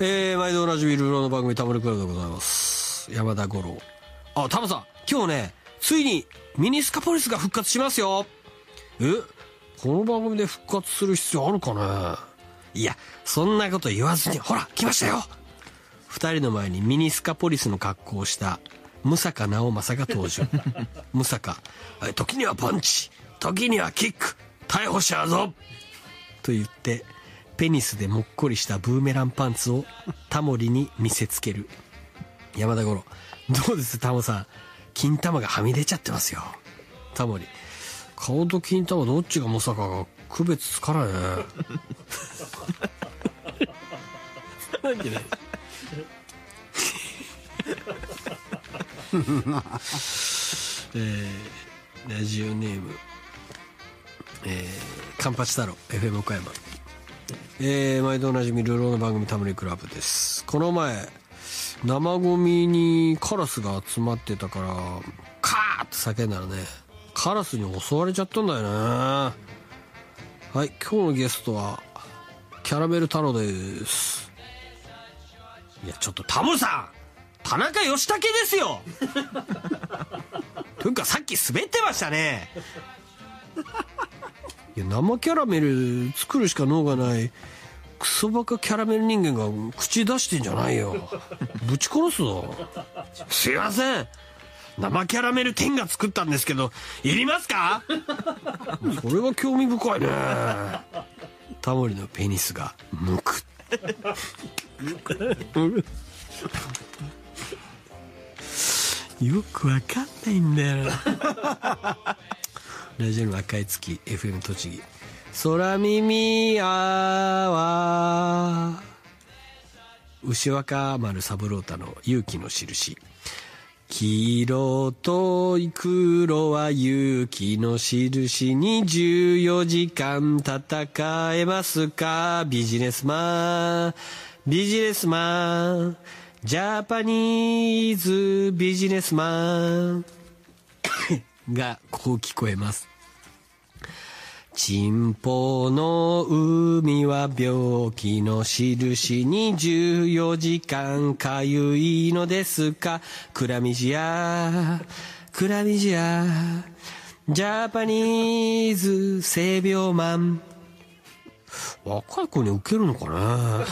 えー、毎度おなじみルーローの番組タモリクラブでございます。山田五郎、あ、タモさん今日ねついにミニスカポリスが復活しますよ。えこの番組で復活する必要あるかね。いやそんなこと言わずにほら来ましたよ。二人の前にミニスカポリスの格好をした武坂直政が登場。武坂、時にはパンチ、時にはキック、逮捕者ぞと言ってペニスでもっこりしたブーメランパンツをタモリに見せつける。山田五郎、どうですタモさん、金玉がはみ出ちゃってますよ。タモリ、顔と金玉どっちがまさかが区別つかないね。なんでね。えー、ラジオネーム、えー、カンパチ太郎 エフエム 岡山、えー、毎度おなじみ流浪の番組タモリクラブです。この前生ゴミにカラスが集まってたからカーッと叫んだらね、カラスに襲われちゃったんだよね。はい、今日のゲストはキャラメル太郎です。いやちょっとタモさん、田中義武ですよ。というかさっき滑ってましたね。いや生キャラメル作るしか能がないクソバカキャラメル人間が口出してんじゃないよ。ぶち殺すぞ。すいません、生キャラメル天が作ったんですけどいりますか。それは興味深いね。タモリのペニスがむく。よくわかんないんだよな。ラジオの赤い月 エフエム 栃木、空耳あわ牛若丸三郎太の勇気の印。黄色と黒は勇気の印にじゅうよじかん戦えますかビジネスマン、ビジネスマン、ジャパニーズビジネスマンがこう聞こえます。チンポの海は病気の印にじゅうよじかんかゆいのですかクラミジア、クラミジア、ジャパニーズ性病マン。若い子にウケるのかな。ラ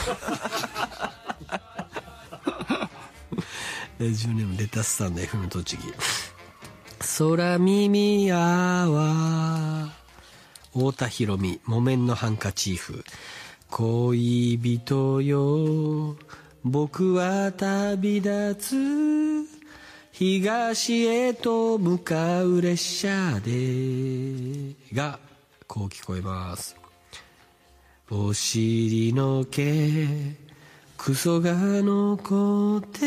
ジオネームレタスさんの エフエム 栃木、空耳あわ太田博美木綿のハンカチーフ。恋人よ僕は旅立つ、東へと向かう列車でがこう聞こえます。お尻の毛クソが残って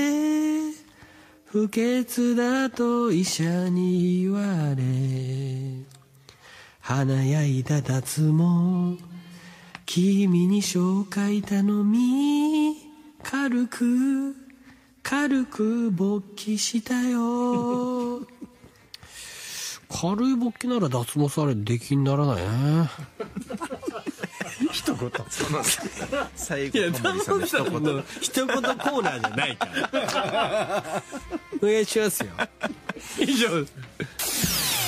不潔だと医者に言われ、華やいだ脱毛君に紹介頼み、軽く軽く勃起したよ。軽い勃起なら脱毛され出来にならないね。一言、その最後のタモリさんの一言の一言コーナーじゃないからお願いしますよ。以上です。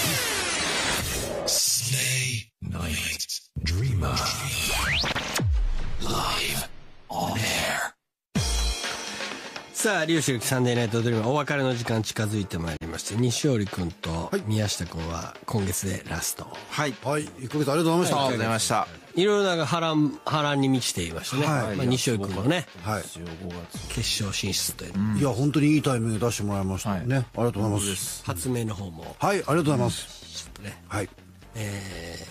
さあ有吉弘行サンデーナイトドリーマー、お別れの時間近づいてまいりまして、西織君と宮下君は今月でラスト。はい、はい、いっかげつありがとうございました。ありがとうございました。いろいろなんか波乱波乱に満ちていましたね、はい、まあ、西尾君のね、はい、決勝進出という、うん、いや本当にいいタイミング出してもらいましたね、はい、ありがとうございます。発明の方もはい、ありがとうございます。ちょっとね、はい、え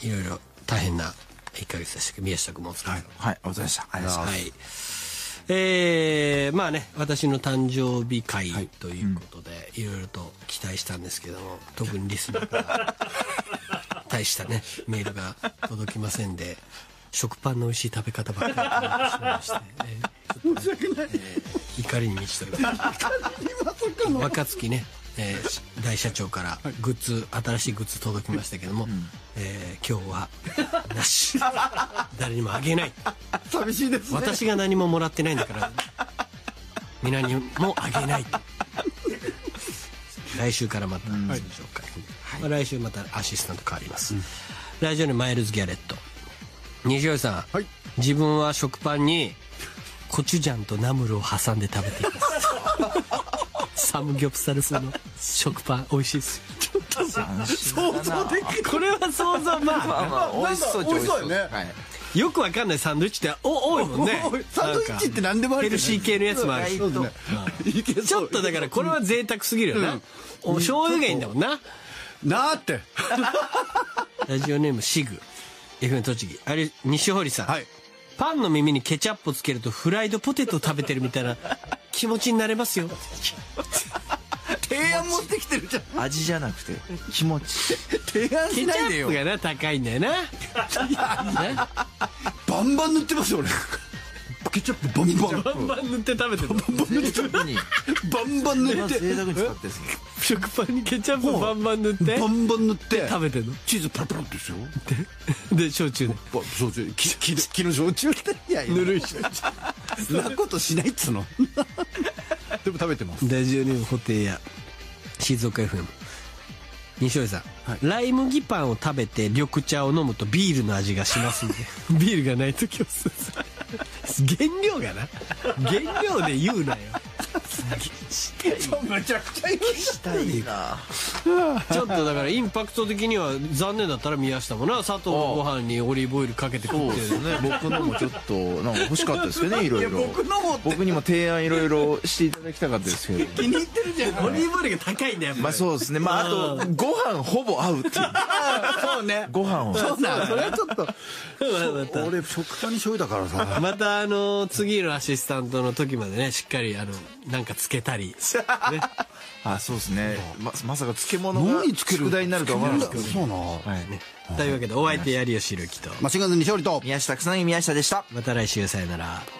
ー、いろいろ大変ないっかげつでしたけど、宮下君もお疲れ様でした。はい、お疲れ様でした。ありがとうございます。えー、まあね、私の誕生日会ということで、はい、いろいろと期待したんですけども、特にリスナーが大したねメールが届きませんで、食パンの美味しい食べ方ばっかりしてまして、ね、申し訳ない、えー、怒りに満ちております。若月ね、えー、大社長からグッズ、新しいグッズ届きましたけども、うん、えー、今日はなし。誰にもあげない。寂しいですね。私が何ももらってないんだから皆にもあげない。来週からまた紹介、はい、まあ、来週またアシスタント変わります、うん、ラジオのマイルズ・ギャレット、西尾さん、はい、自分は食パンにコチュジャンとナムルを挟んで食べていますサムギョプサルスの食パン美味しいです。ちょっと想像できる、これは想像、まあまあまあ美味しそう、美味しそうよね、はい。よくわかんないサンドイッチって多いもんね。サンドイッチって何でもある、ヘルシー系のやつもあるし、ちょっとだからこれは贅沢すぎるよな。お醤油がいいんだもんな。なーって。ラジオネームシグ、 エフエム 栃木。あれ西堀さん、パンの耳にケチャップをつけるとフライドポテトを食べてるみたいな気持ちになれますよ。提案持ってきてるじゃん。味じゃなくて気持ち。提案しないでよ。ケチャップがな高いんだよな。バンバン塗ってますよ俺。ケチャップバンバン。バンバン塗って食べてる。バンバン塗って。バンバン塗って。贅沢に使ってる。食パンにケチャップバンバン塗って。バンバン塗って食べてるの。チーズパラパラってですよ。でで焼酎ね。焼酎。きききの焼酎っていやぬるいし。そんなことしないっつの。でも食べてます。ラジオネームホテイヤ、静岡 エフエム。 西堀さん、はい、ライ麦パンを食べて緑茶を飲むとビールの味がしますんでビールがない時は原料がな、原料で言うなよ。むちゃくちゃ言したいな。ちょっとだからインパクト的には残念だったら宮下もな、砂糖のご飯にオリーブオイルかけて食ってるね。僕のもちょっとなんか欲しかったですけどね、いろいろ。僕のも僕にも提案いろいろしていただきたかったですけど。気に入ってるじゃん。オリーブオイルが高いんだよ。まあそうですね。まああとご飯ほぼ合うっていう。そうね。ご飯を。そうな。それはちょっと。俺食パンに醤油だからさ。またあの次のアシスタントの時までね、しっかりあのなんかつけたり。あ、そうですね。まさか漬物が宿題になるとは思わなかったです。そうな。というわけでお相手有吉弘樹と、マシンガンズ西堀と宮下草薙宮下でした。また来週、さよなら。